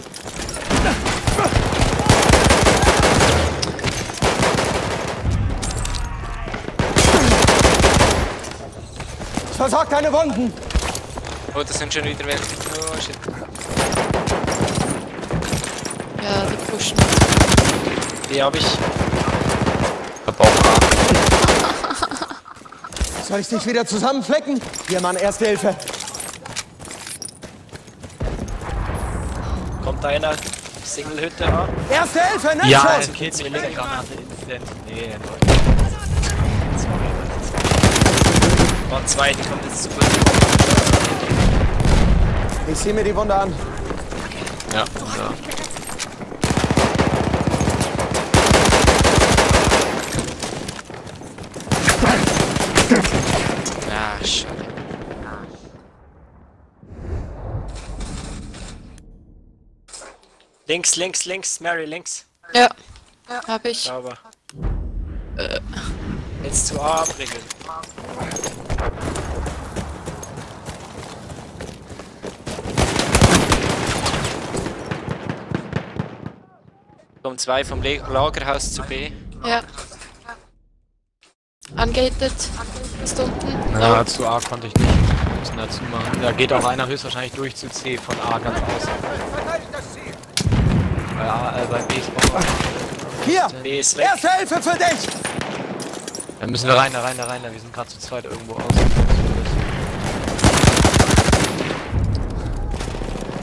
Versorgt keine Wunden! Oh, das sind schon wieder welche. Oh shit. Ja, die pushen. Die hab ich. Hab auch. Soll ich dich wieder zusammenflecken? Hier, Mann, erste Hilfe. Kommt einer. Single-Hütte, ha? Erste Elfer, ne? Ja, es killt mich mit der Granate instant. Nee, Leute. Oh, zwei, die kommt jetzt zu gut. Ich seh mir die Wunde an. Ja, ja. Ah, schade. Links, links, links, Mary, links. Ja, ja, hab ich. Sauber. Äh. Jetzt zu A abriegeln. Kommt zwei vom Le Lagerhaus zu B. Ja. Ungated. Ist unten. Na, ja, zu A konnte ich nicht. Müssen dazu machen. Da geht auch einer höchstwahrscheinlich durch zu C von A ganz aus. Ja, äh, bei B ist hier! B ist weg. Erste Hilfe für dich! Dann müssen wir rein, da rein, da rein, da. Wir sind gerade zu zweit irgendwo aus.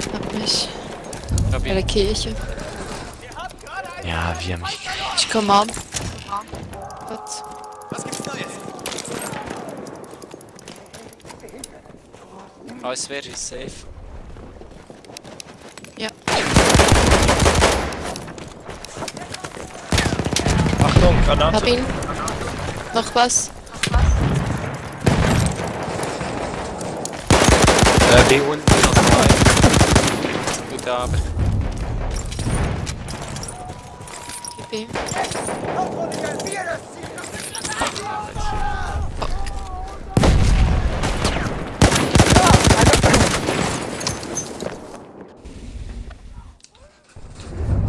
Ich hab mich. Bei der Kirche. Ja, wir haben mich. Ich komm an. Was? Was gibt's da jetzt? Alles wäre safe. Ja. Achtung, Granate. Hab ihn. Noch was? Äh, B unten noch zwei. Gute Arbeit. B.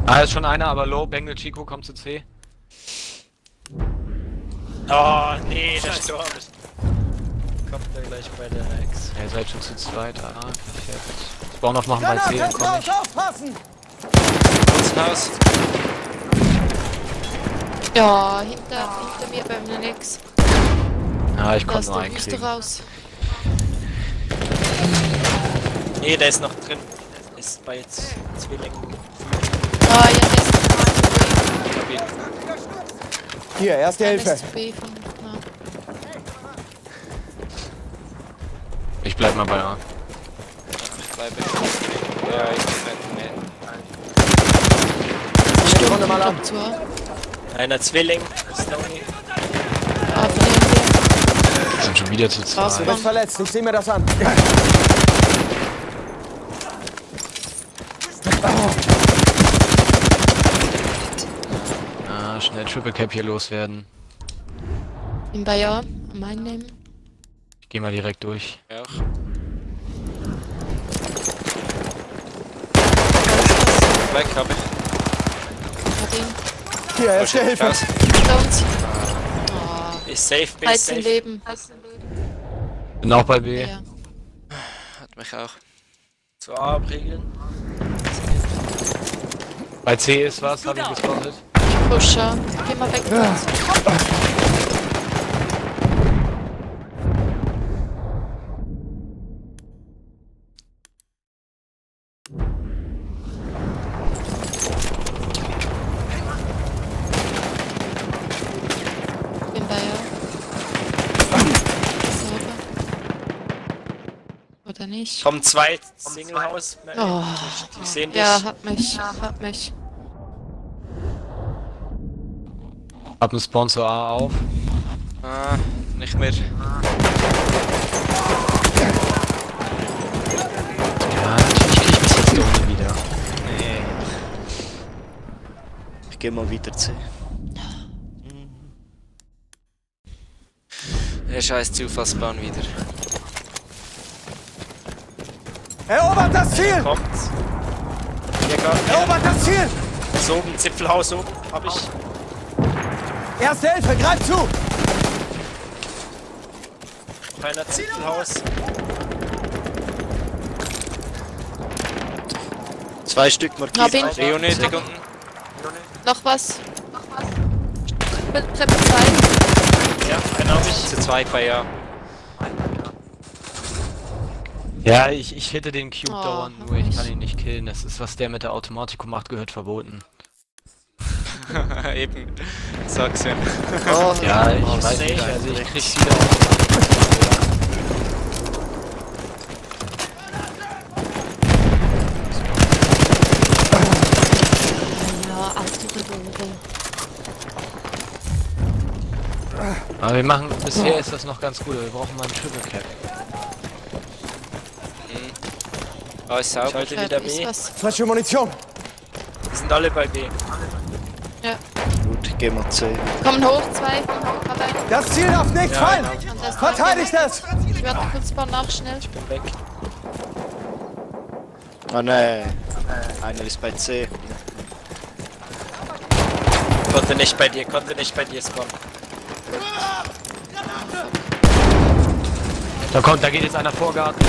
Ah, ist schon einer, aber low. Bengal Chico kommt zu C. Oh, nee, der Sturm ist... Kommt da gleich bei der Rex. Ja, ihr seid schon zu zweit, ah, perfekt. Das Bauen aufmachen bei C, komm ich. Aufpassen! Haus. Ja, hinter, hinter mir beim Rex. Ah, ich komm nur einkriegen. Raus. Nee, der ist noch drin. Der ist bei Zwillingen. Ah, ja, der ist noch drin. Hier, erste Hilfe. Ich bleib mal bei A. Ich bleib bei A. Ja, ich bleib. Ich geh runter mal ab. Einer Zwilling. Wir sind schon wieder zu zweit. Du bist verletzt, ich seh mir das an. Schnell Triple Cap hier loswerden. In Bayer, mein Name. Geh mal direkt durch. Ja. Weg, hab ich. Hier, er ist der Hilfe. Ist safe, bin ich safe. Leben. Bin auch bei B. Ja. Hat mich auch. Zu A abriegeln. Bei C ist was, hab ich gespottet. Ich pushe. Geh mal weg. Ja. Nicht. Kommen zwei Singlehaus. Oh. Die sehen dich. Ja, hab mich. Ja, hab mich. Hab einen Sponsor A auf. Ah, nicht mehr. Ja, ich krieg das jetzt ohne wieder. Nee. Ich geh mal weiter zu. Der scheiß Zufallsbahn wieder. Erobert das Ziel! Er kommt. Erobert das Ziel! Das oben, Zipfelhaus oben, hab ich. Erste Hilfe, greif zu! Keiner Zipfelhaus. Zwei Stück markiert. Leone, da unten. Noch was. Noch was. Treppe zwei. Ja, einen hab ich. Zu zwei bei ja. Ja, ich, ich hitte den Cube oh, dauernd, nur ich kann ihn nicht killen. Das ist, was der mit der Automatico macht, gehört verboten. Eben, sag's ja. Oh, ja, ja, ich oh, weiß nicht, also ich krieg's wieder auf. Aber wir machen, bisher ist das noch ganz gut, wir brauchen mal einen Triple Cap. Oh, ist sauber. Ich halte wieder B. Flasche Munition! Die sind alle bei B. Ja. Gut, gehen wir C. Kommen hoch, zwei. Kommen hoch, aber das Ziel darf nicht ja, fallen! Genau. Verteidigt es! Ich werde kurz mal nach, schnell. Ich bin weg. Oh ne. Einer ist bei C. Konnte nicht bei dir, konnte nicht bei dir spawnen. Da kommt, da geht jetzt einer Vorgarten.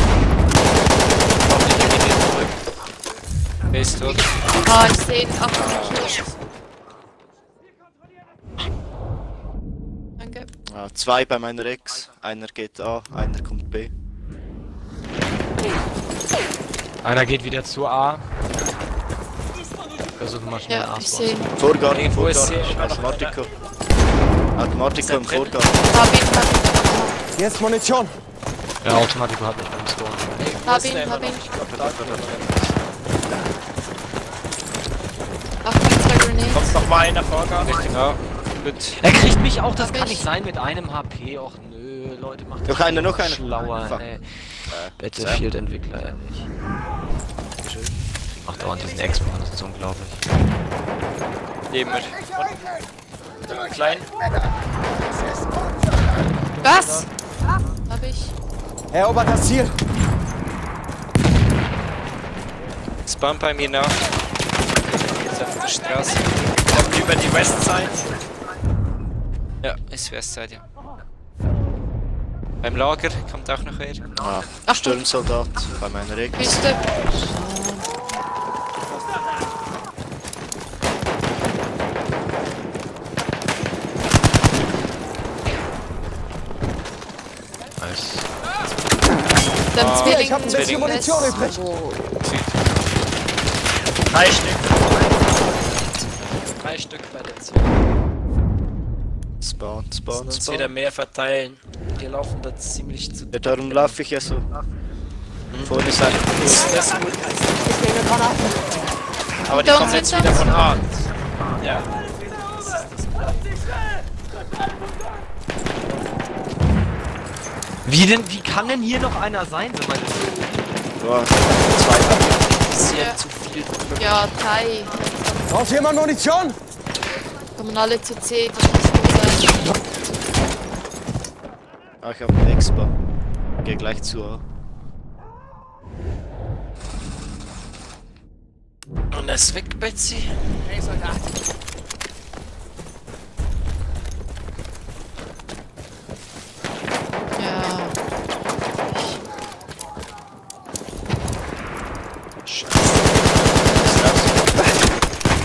Wer ist tot? Oh, ich seh ihn auch nicht. Danke. Ah, zwei bei meiner Rex. Einer geht A, einer kommt B. Einer geht wieder zu A. Versuchen wir mal schnell ja, A zu machen. Vorgarten, Vorgarten, Automatico. Automatico im Vorgarten. Hier ist Munition! Ja, Automatico hat mich beim Score. Hab ihn, hab ihn. Ach, kommt noch mal einer Vorgang. Ja. Er kriegt mich auch, das kann nicht sein mit einem H P. Och nö, Leute, macht das noch eine, noch eine. Schlauer, ey. Battlefield-Entwickler, ehrlich. Ach, dauernd diesen Expo, das ist unglaublich. Nehmen wir. Klein. Was? Hab ich. Erobert das Ziel. Spam bei mir nach. Auf der Straße. Kommt über die Westside. Ja, ist Westside, ja. Beim Lager kommt auch noch er. Ah, ach, Sturmsoldat bei meiner Regen. Piste. Nice. Dann ah, Zwilling. Ich hab ein bisschen Munition übrig. Drei Stück. Drei Stück bei der Zone. Spawn, spawn, uns spawn. Wieder mehr verteilen. Die laufen da ziemlich zu. Ja, darum laufe ich ja so. Mhm. Vorne ist einer. Aber die don't kommen jetzt wieder von A. Ja. Das ist das wie denn, wie kann denn hier noch einer sein, wenn man das so... Boah, zwei ja. Zu viel. Ja, drei. Braucht jemand Munition? Kommen alle zu C, das muss gut sein. Ah, ich hab einen Expo. Geh gleich zur... Und er ist weg, Betsy. Hey, Soldat. Ja. Scheiße. Was ist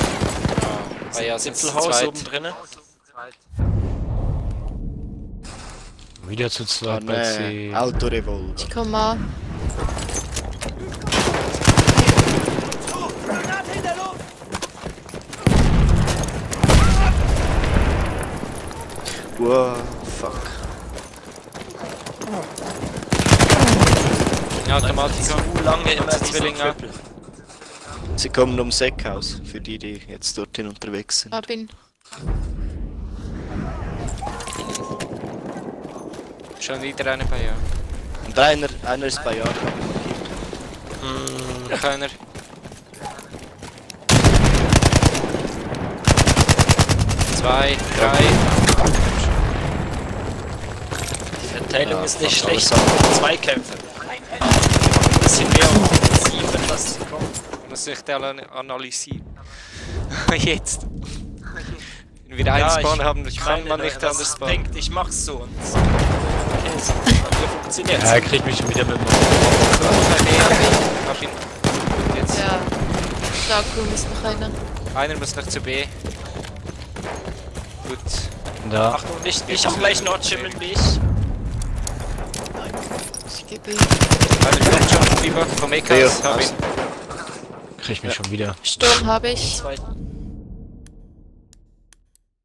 das? War ja Simpelhaus oben drinnen. Wieder zu zweit, oh, nee. Autorevolver. Ich komm mal. Wow, fuck. Ja, Automatiker. Zu lange immer Zwillinge. Sie kommen ums Eck aus, für die, die jetzt dorthin unterwegs sind. Ich bin. Schon wieder einer bei Jahr. Und einer, einer ist bei Jahr. Hm, keiner. Zwei, drei. Die Verteilung ja, ist nicht schlecht. Zwei Kämpfe. Ein bisschen mehr offensiv, das kommt. Man muss sich da analysieren. Jetzt. Wenn wir einen Spawn haben, kann man nicht anders spannen. Denkt, ich mach's so und so. Funktioniert. Ja, er kriegt mich schon wieder mit dem Auto. Hab ihn. Gut, jetzt. Ja. Da oben ist noch einer. Einer muss noch zu B. Gut. Da. Achtung, ich, ich hab gleich Nordschirm mit mich. Nein. Ich gebe ihn. Einer kommt schon rüber. Vom E K S. Hab ihn. Krieg mich ja schon wieder. Sturm hab ich.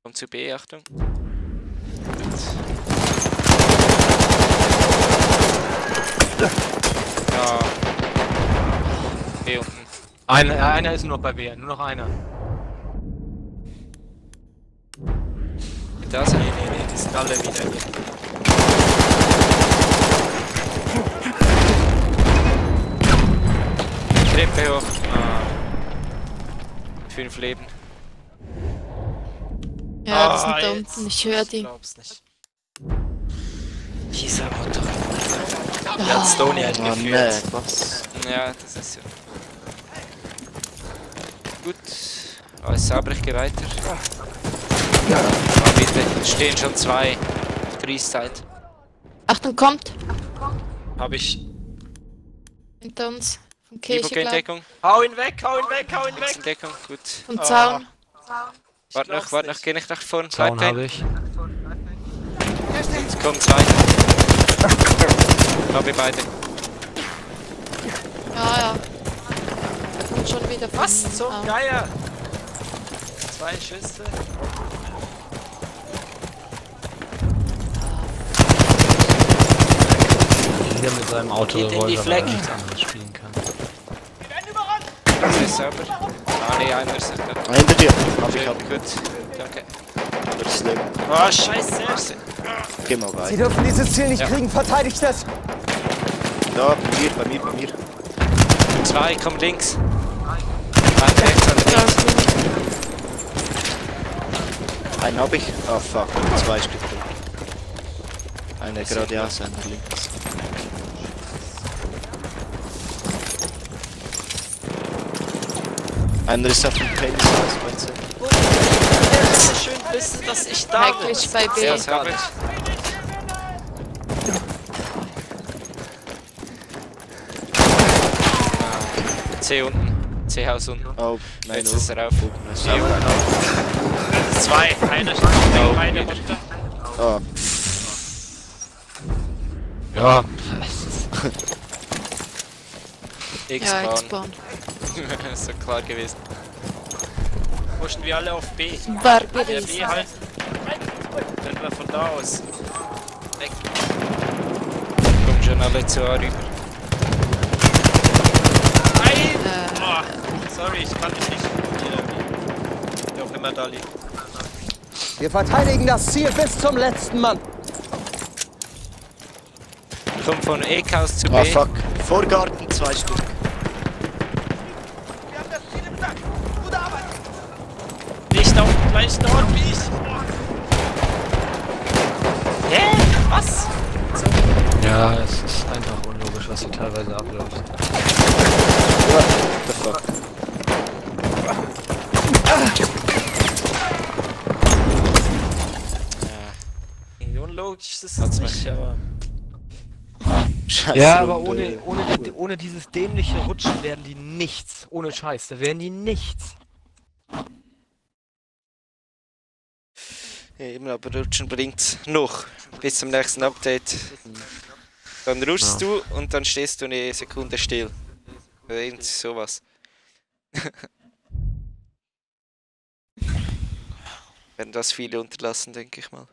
Kommt zu B, Achtung. Gut. Ja. B unten. Einer, einer ist nur noch bei B, nur noch einer. Da ist er. Nee, nee, nee, die sind alle wieder. Treppe hoch. Ah. Fünf Leben. Ja, das ah, sind da unten, ich höre die. Ich glaub's nicht. Dieser Auto. Der hat Stoney halt oh, nee, was? Ja, das ist ja. Gut. Alles sauber, ich gehe weiter. Ja. Ah, bitte, stehen schon zwei. Kriegszeit. Achtung, kommt! Hab ich. Hinter uns. Vom Kirche, in Deckung. Hau ihn weg, hau ihn weg, hau ihn weg! In Deckung, gut. Vom oh. Zaun. Warte noch, warte noch, geh nicht nach vorn. Zaun hab ich. Jetzt kommt weiter. Ich glaube, beide. Ja, ja. Und schon wieder was? So, ah. Geier! Zwei Schüsse. Wieder mit seinem Auto, wo er vielleicht nichts anderes spielen kann. Das ist sauber. Ah, ne, einer ist nicht da. Hinter dir. Hab ich ab. Gut. Danke. Oh, scheiße. Geh mal weiter. Sie dürfen dieses Ziel nicht ja. kriegen. Verteidigt das. Da, bei mir, bei mir, bei mir. Zwei, komm links. Einer rechts, einer links. Einen hab ich. Ah, oh, fuck. Zwei Stück. Einer geradeaus, einer links. Einer ist auf dem Penis, was meinst du? Schön wissen, dass ich da bin. Wirklich bei B. Ja, das hab ich. C unten, C Haus unten. Oh, nein, jetzt ist er auf. Zwei, einer steht auf, eine runter. Oh. Ja. X-Bauen. Ja, ist so klar gewesen. Pushen wir alle auf B. Barbaris. Der B halt. Dann war von da aus. Weg. Kommen schon alle zu A rüber. Sorry, ich kann dich nicht. Wer auch immer da liegt. Wir verteidigen das Ziel bis zum letzten Mann. Kommt von E-Kaus zu B. Ah, fuck. Vorgarten, zwei Stück. Wir haben das Ziel im Sack. Gute Arbeit. Nicht auf dem gleichen Ort wie ich. Hä? Was? So. Ja, es ist einfach unlogisch, was hier teilweise abläuft. Das war... Irgendwie unlogisch ist es nicht, aber... Scheiße, ja, aber ohne, ohne, ohne dieses dämliche Rutschen werden die nichts. Ohne Scheiß, da werden die nichts. Ja, eben, aber Rutschen bringt's noch. Bis zum nächsten Update. Dann rutschst ja. du und dann stehst du eine Sekunde still. Oder irgend sowas. Werden das viele unterlassen, denke ich mal.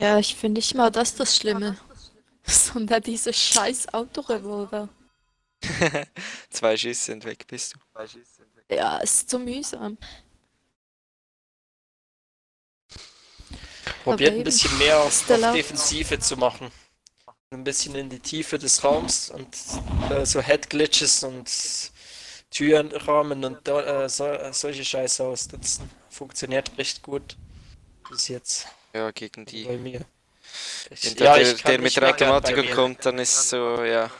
Ja, ich finde nicht mal das das Schlimme, sondern diese scheiß Autorevolver. Zwei Schüsse sind weg, bist du. Zwei Schüsse sind weg. Ja, ist so mühsam. Probiert ein bisschen mehr auf, auf Defensive zu machen. Ein bisschen in die Tiefe des Raums und äh, so Headglitches und Türrahmen und äh, so, äh, solche Scheiße ausnutzen. Funktioniert recht gut bis jetzt. Ja, gegen die. Bei mir. Wenn ja, der, der mit der Automatiker kommt, dann ist so, ja.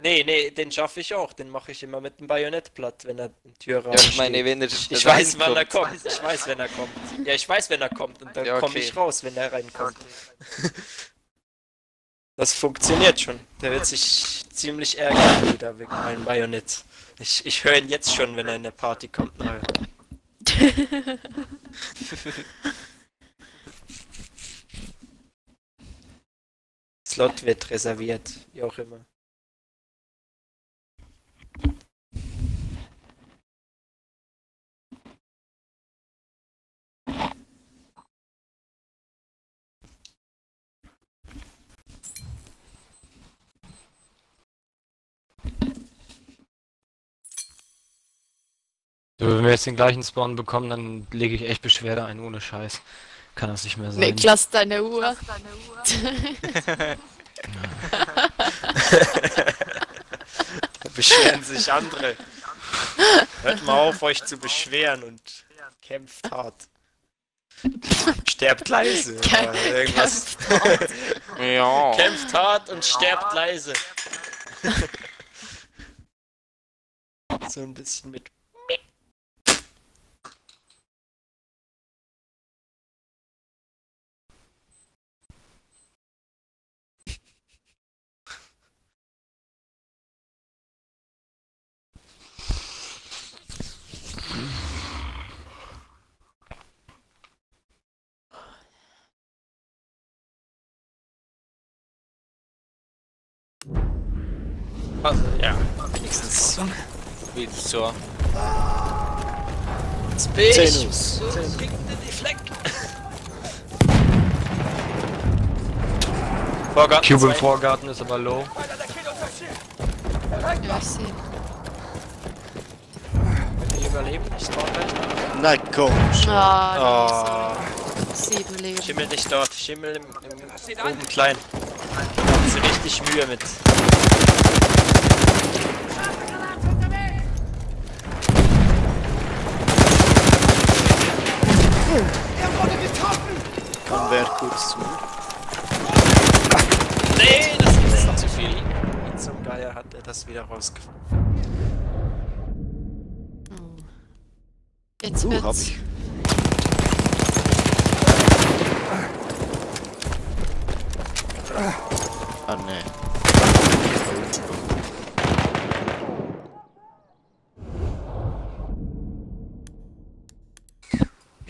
Nee, nee, den schaffe ich auch. Den mache ich immer mit dem Bajonett platt, wenn er im Türraum steht. Ja, ich meine, wenn er Ich weiß, wann er kommt. Ich weiß, wenn er kommt. Ja, ich weiß, wenn er kommt. Und dann ja, okay. komme ich raus, wenn er reinkommt. Das funktioniert schon. Der wird sich ziemlich ärgern wieder wegen meinem Bajonett. Ich, ich höre ihn jetzt schon, wenn er in der Party kommt. Slot wird reserviert, wie auch immer. So, wenn wir jetzt den gleichen Spawn bekommen, dann lege ich echt Beschwerde ein, ohne Scheiß. Kann das nicht mehr sein. Niklas, deine Uhr. Da beschweren sich andere. Hört mal auf, euch zu beschweren und kämpft hart. Sterbt leise. Kämp irgendwas. Kämpft, ja. kämpft hart und sterbt leise. So ein bisschen mit. Also, ja, wenigstens wie zur Space. So kriegt ihr die Fleck. Vorgarten. Cube im Vorgarten ist aber low. Ja, ich seh. Wenn die überleben, ich trau gleich. Na komm. Ah, sieben Leben. Schimmel nicht dort, Schimmel im, im oben klein. Da haben sie richtig Mühe mit. Dann wäre kurz zu. Nee, das ist noch zu viel. Wie zum Geier hat er das wieder rausgefunden. Oh. Jetzt uh, wird's. Hab ich. Ah, nee.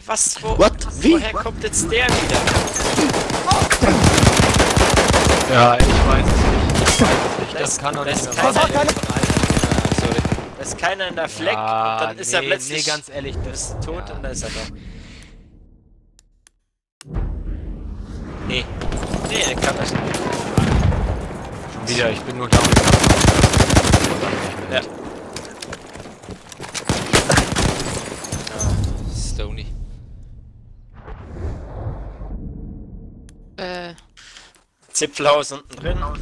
Was? Wo, What? Was Wie? Woher kommt jetzt der wieder? Ja, ich weiß es nicht. Ich weiß es nicht. Das, das kann doch nicht mehr sein. Sorry. Da ist keiner in der Fleck ja, und dann ist nee, er plötzlich... Nee, ganz ehrlich, du bist tot ja. und da ist er doch. Nee. Nee, der kann das nicht. Schon wieder, ich bin nur down. Ja. Stony. Äh. Zipfelhaus unten drin. Ja.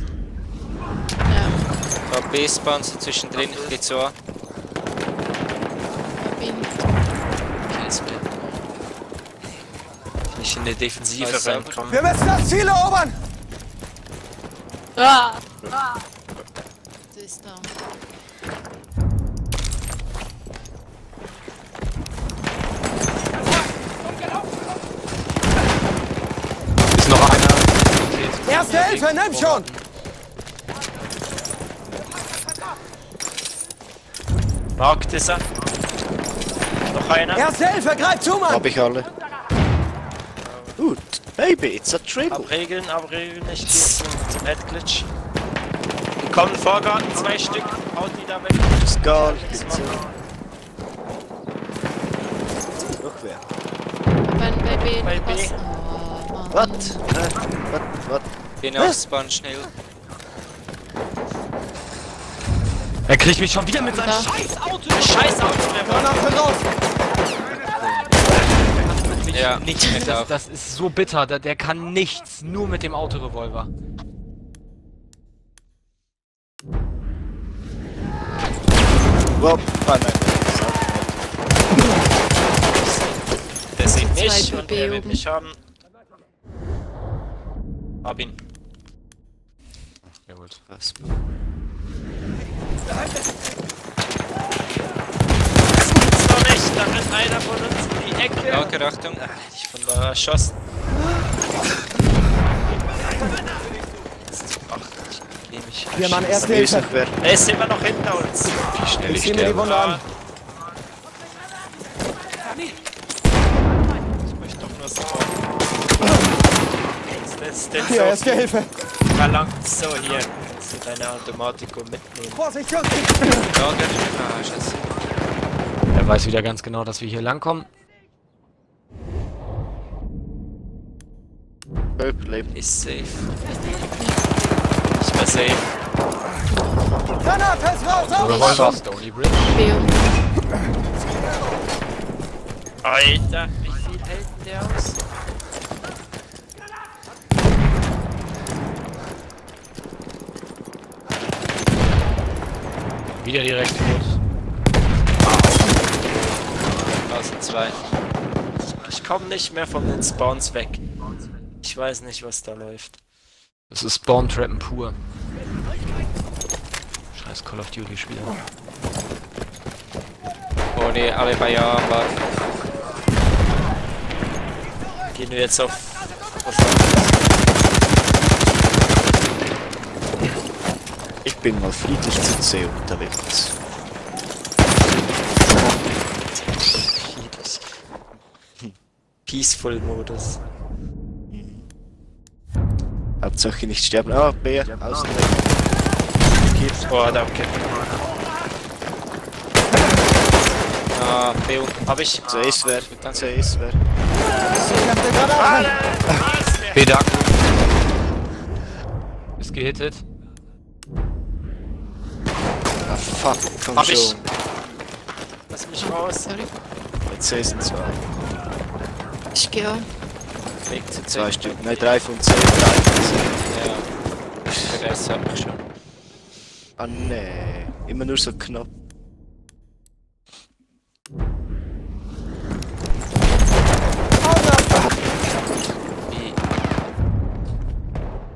B-Spawn sind zwischendrin, ich geh zu A. Bin. Killsplit. nicht in die Defensive reinkommen. Wir müssen das Ziel erobern! Ah! Ah! Sie ist da. Ist noch einer. Erste Hilfe, nimm schon! Markt ist er. Noch einer. Erste Hilfe, greif zu, Mann! Hab ich alle. Gut, baby, it's a triple. Abregeln, abregeln, nicht hier zum Headglitch. Wir kommen Vorgarten, zwei Stück. Haut die da weg. Let's go, let's go. Noch wer? Mein Baby, baby. Was? Was? Was? Den ausbauen, schnell. Er kriegt mich schon wieder mit seinem scheiß Auto! Scheiß Auto, der Mann! Ja, nichts mehr das, das ist so bitter, der, der kann nichts, nur mit dem Autorevolver. Wow, nein, nein, der sieht mich und er wird mich haben. Hab ihn. Jawohl, was? Da rennt einer von uns in die Ecke. Okay, Achtung. Ah, ich bin da erschossen. Ach, ich nehme mich. Wir machen erste Hilfe. Er ist immer noch hinter uns. Wie schnell ich sterbe. Ich möchte doch nur so. Hier, ja, erste Hilfe. Verlangt so hier. Kannst du deine Automatico mitnehmen? Vorsicht, Jungs! Ja, okay. Ah, scheiße. Er weiß wieder ganz genau, dass wir hier langkommen. Ist safe. Ich war safe. Granate ist raus! Revolver auf Stony Bridge. Alter, wie viel hält denn der aus? Wieder direkt los. zwei. Ich komme nicht mehr von den Spawns weg. Ich weiß nicht, was da läuft. Das ist Spawn-Trappen pur. Scheiß Call of Duty-Spieler. Oh ne, alle bei ja, aber... Gehen wir jetzt auf... Ich bin mal friedlich zu See unterwegs. Peaceful Modus. Mhm. Hauptsache nicht sterben. Ah, oh, Bär, außen. Oh, da okay. Ah, B unten. Hab ich. So ist wer. So ist wer. B da. Ist gehittet. Ah, fuck. Komm hab schon. Ich. Lass mich raus. Jetzt sehen zwei. Ich gehe um. Zwei Stück, ne, drei von zehn, drei von zehn. Ja, der Rest hab ich schon. Ah ne, immer nur so knapp.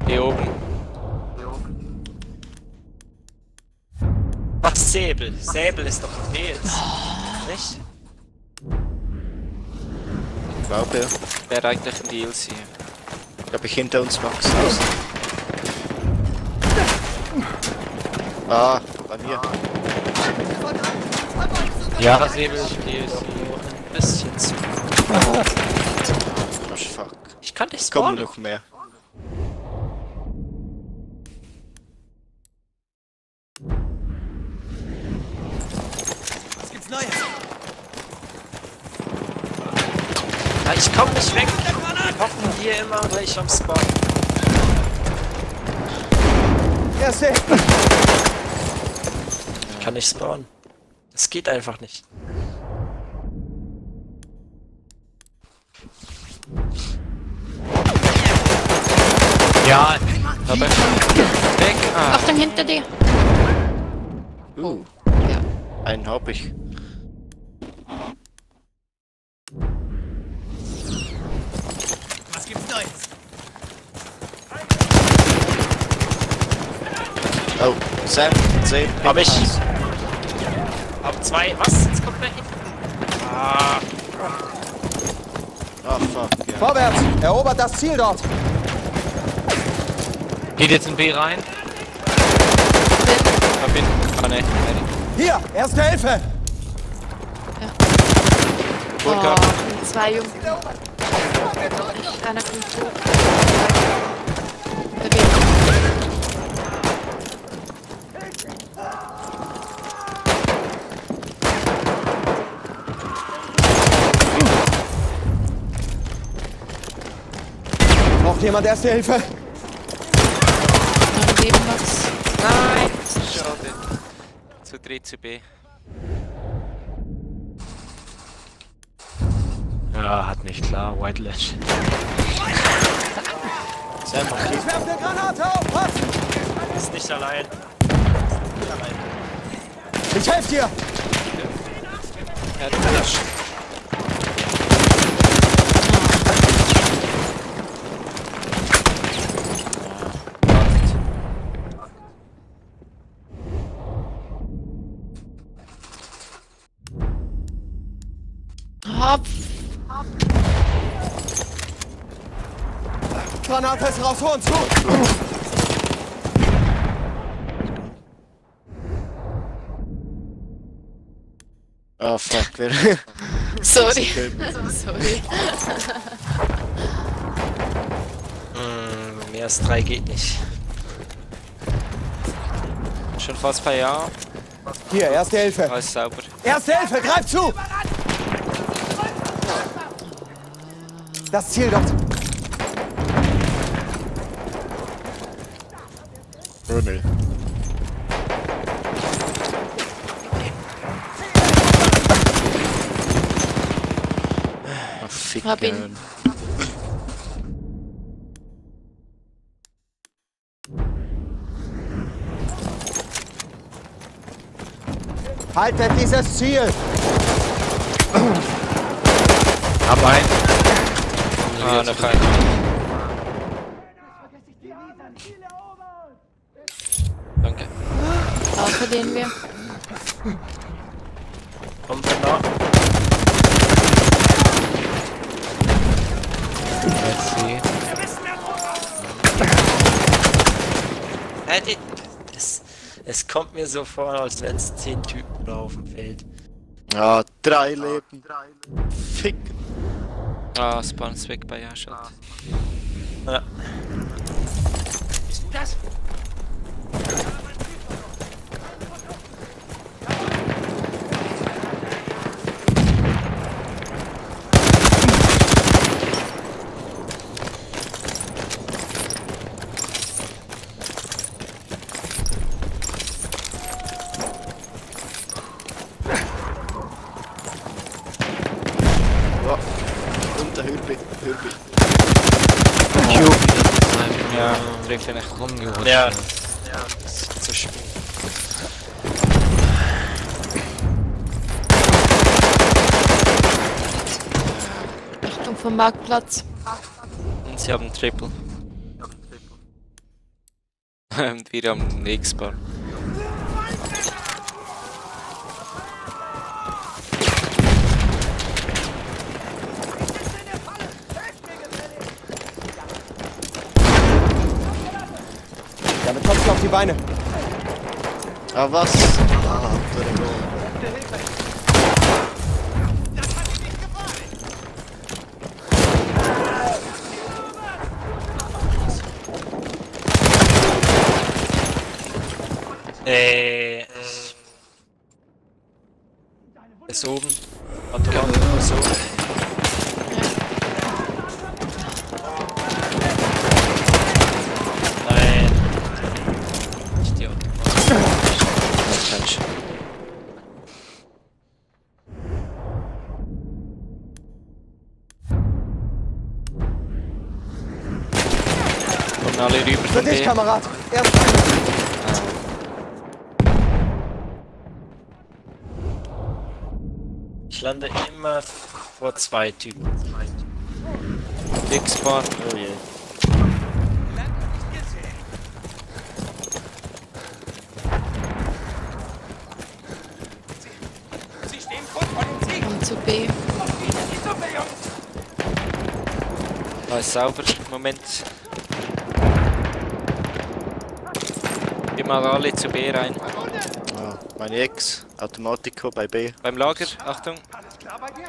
Hier oben. Hier oben. Was, Säbel? Säbel ist doch ein Nils. Nicht? Ich glaube, ja. Der reicht nicht in die D L C. Ich glaube, ich hinter uns Max aus. Ah, bei mir. Ja, das Nebel ist ein bisschen zu. Oh, fuck. Ich kann nicht spawnen. Komm noch mehr. Was gibt's Neues? Ich komm nicht weg! Hoffen hier immer gleich am Spawn. Erste! Ich kann nicht spawnen. Das geht einfach nicht. Ja! Dabei weg! Ah. Achtung hinter dir! Uh! Ja. Einen hab ich. Sam, zehn. Hab ich. Hab zwei. Was? Jetzt kommt der hin. Ah. Oh, fuck, yeah. Vorwärts! Erobert das Ziel dort! Geht jetzt in B rein. Verbinden. Oh, ne. Hier! Erste Hilfe! Ja. Oh, sind zwei Jungs. Ich, einer kommt hoch. Braucht jemand erste Hilfe? Nein! Schade. Zu dritt zu B. Ja, hat nicht klar. White Lash. Sam, mach die. Ich werf eine Granate auf! Was? Ist nicht allein. Ist nicht allein. Ich helf dir! Ja, du Lash. Granate ist raus, vor uns zu! Oh fuck, wer... Sorry. Sorry. mm, mehr als drei geht nicht. Schon fast ein paar Jahre. Hier, erste Hilfe. Alles sauber. Erste Hilfe, greif zu! Das Ziel dort. Römel. Oh, fick ihn. Haltet dieses Ziel! Hab ein. Ah, noch ein. Den wir. Kommt von da. Let's see. Hey, das, es kommt mir so vor, als wären es zehn Typen da auf dem Feld. Ja, drei Leben. Fick. Ah, Spawn ist weg bei Yashot. Ja. Das. Bin echt rumgerutscht. Ja, ja, das ist zu spät. Achtung vom Marktplatz. Und sie haben einen Triple. Und wir haben den X-Bar. Auf die Beine. Ah, was? Ah, äh, ist oben. Hat ja. Ist oben. Alle rüber von dich, Kamerad! Erst rein! Ich lande immer vor zwei Typen. Big Spot. Oh je. zu B. Da ist sauber im Moment. Immer alle zu B rein. Ah, meine Ex, Automatico bei B. Beim Lager, Achtung. Alles klar bei dir?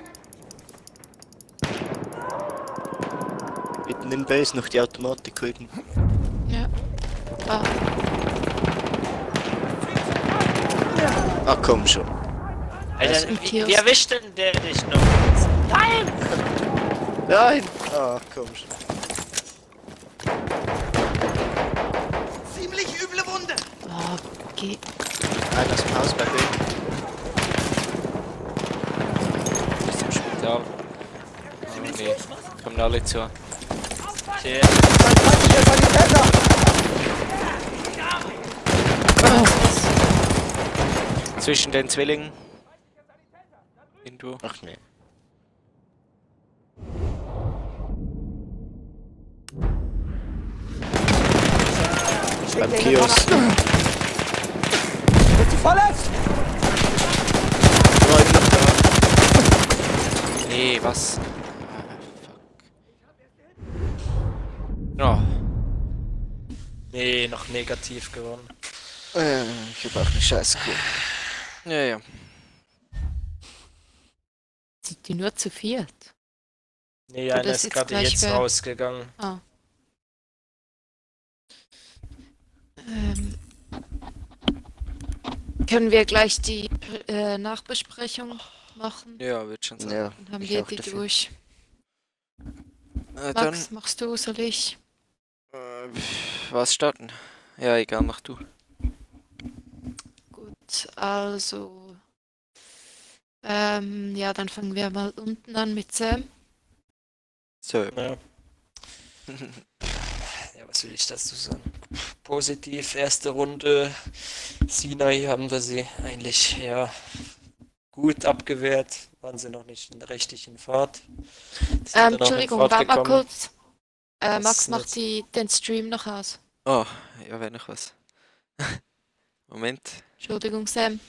Mitten in B ist noch die Automatico eben. Ja. Ah. Ah, komm schon. Alter, wie, wie erwischt denn der dich noch? Nein! Nein! Ah, komm schon. Ziemlich üble Wunde! Oh, geh. Nein, das ist ein Haus bei B. Das ist im Spital. Oh, nee. Kommen alle zu. Sehr. Oh. Zwischen den Zwillingen. Hindu. Ach nee. Beim Kiosk. Bist du verletzt? Leute noch da. Nee, was? Ah, fuck. Oh. Nee, noch negativ gewonnen. Äh, ich hab auch eine Scheiße gewonnen. Ja, ja. Sind die nur zu viert? Nee, einer ist gerade jetzt rausgegangen. Ah. Ähm, können wir gleich die äh, Nachbesprechung machen? Ja, wird schon sein. Ja, dann haben wir die dafür durch. Äh, Max, dann machst du, soll ich? Äh, was starten? Ja, egal, mach du. Gut, also. Ähm, ja, dann fangen wir mal unten an mit Sam. Sam. Ja. Ja, was will ich dazu sagen? Positiv, erste Runde. Sinai haben wir sie eigentlich, ja, gut abgewehrt. Waren sie noch nicht richtig in Fahrt. Ähm, Entschuldigung, warte mal kurz. Äh, Max macht die, den Stream noch aus. Oh, ja, wäre noch was. Moment. Entschuldigung, Sam.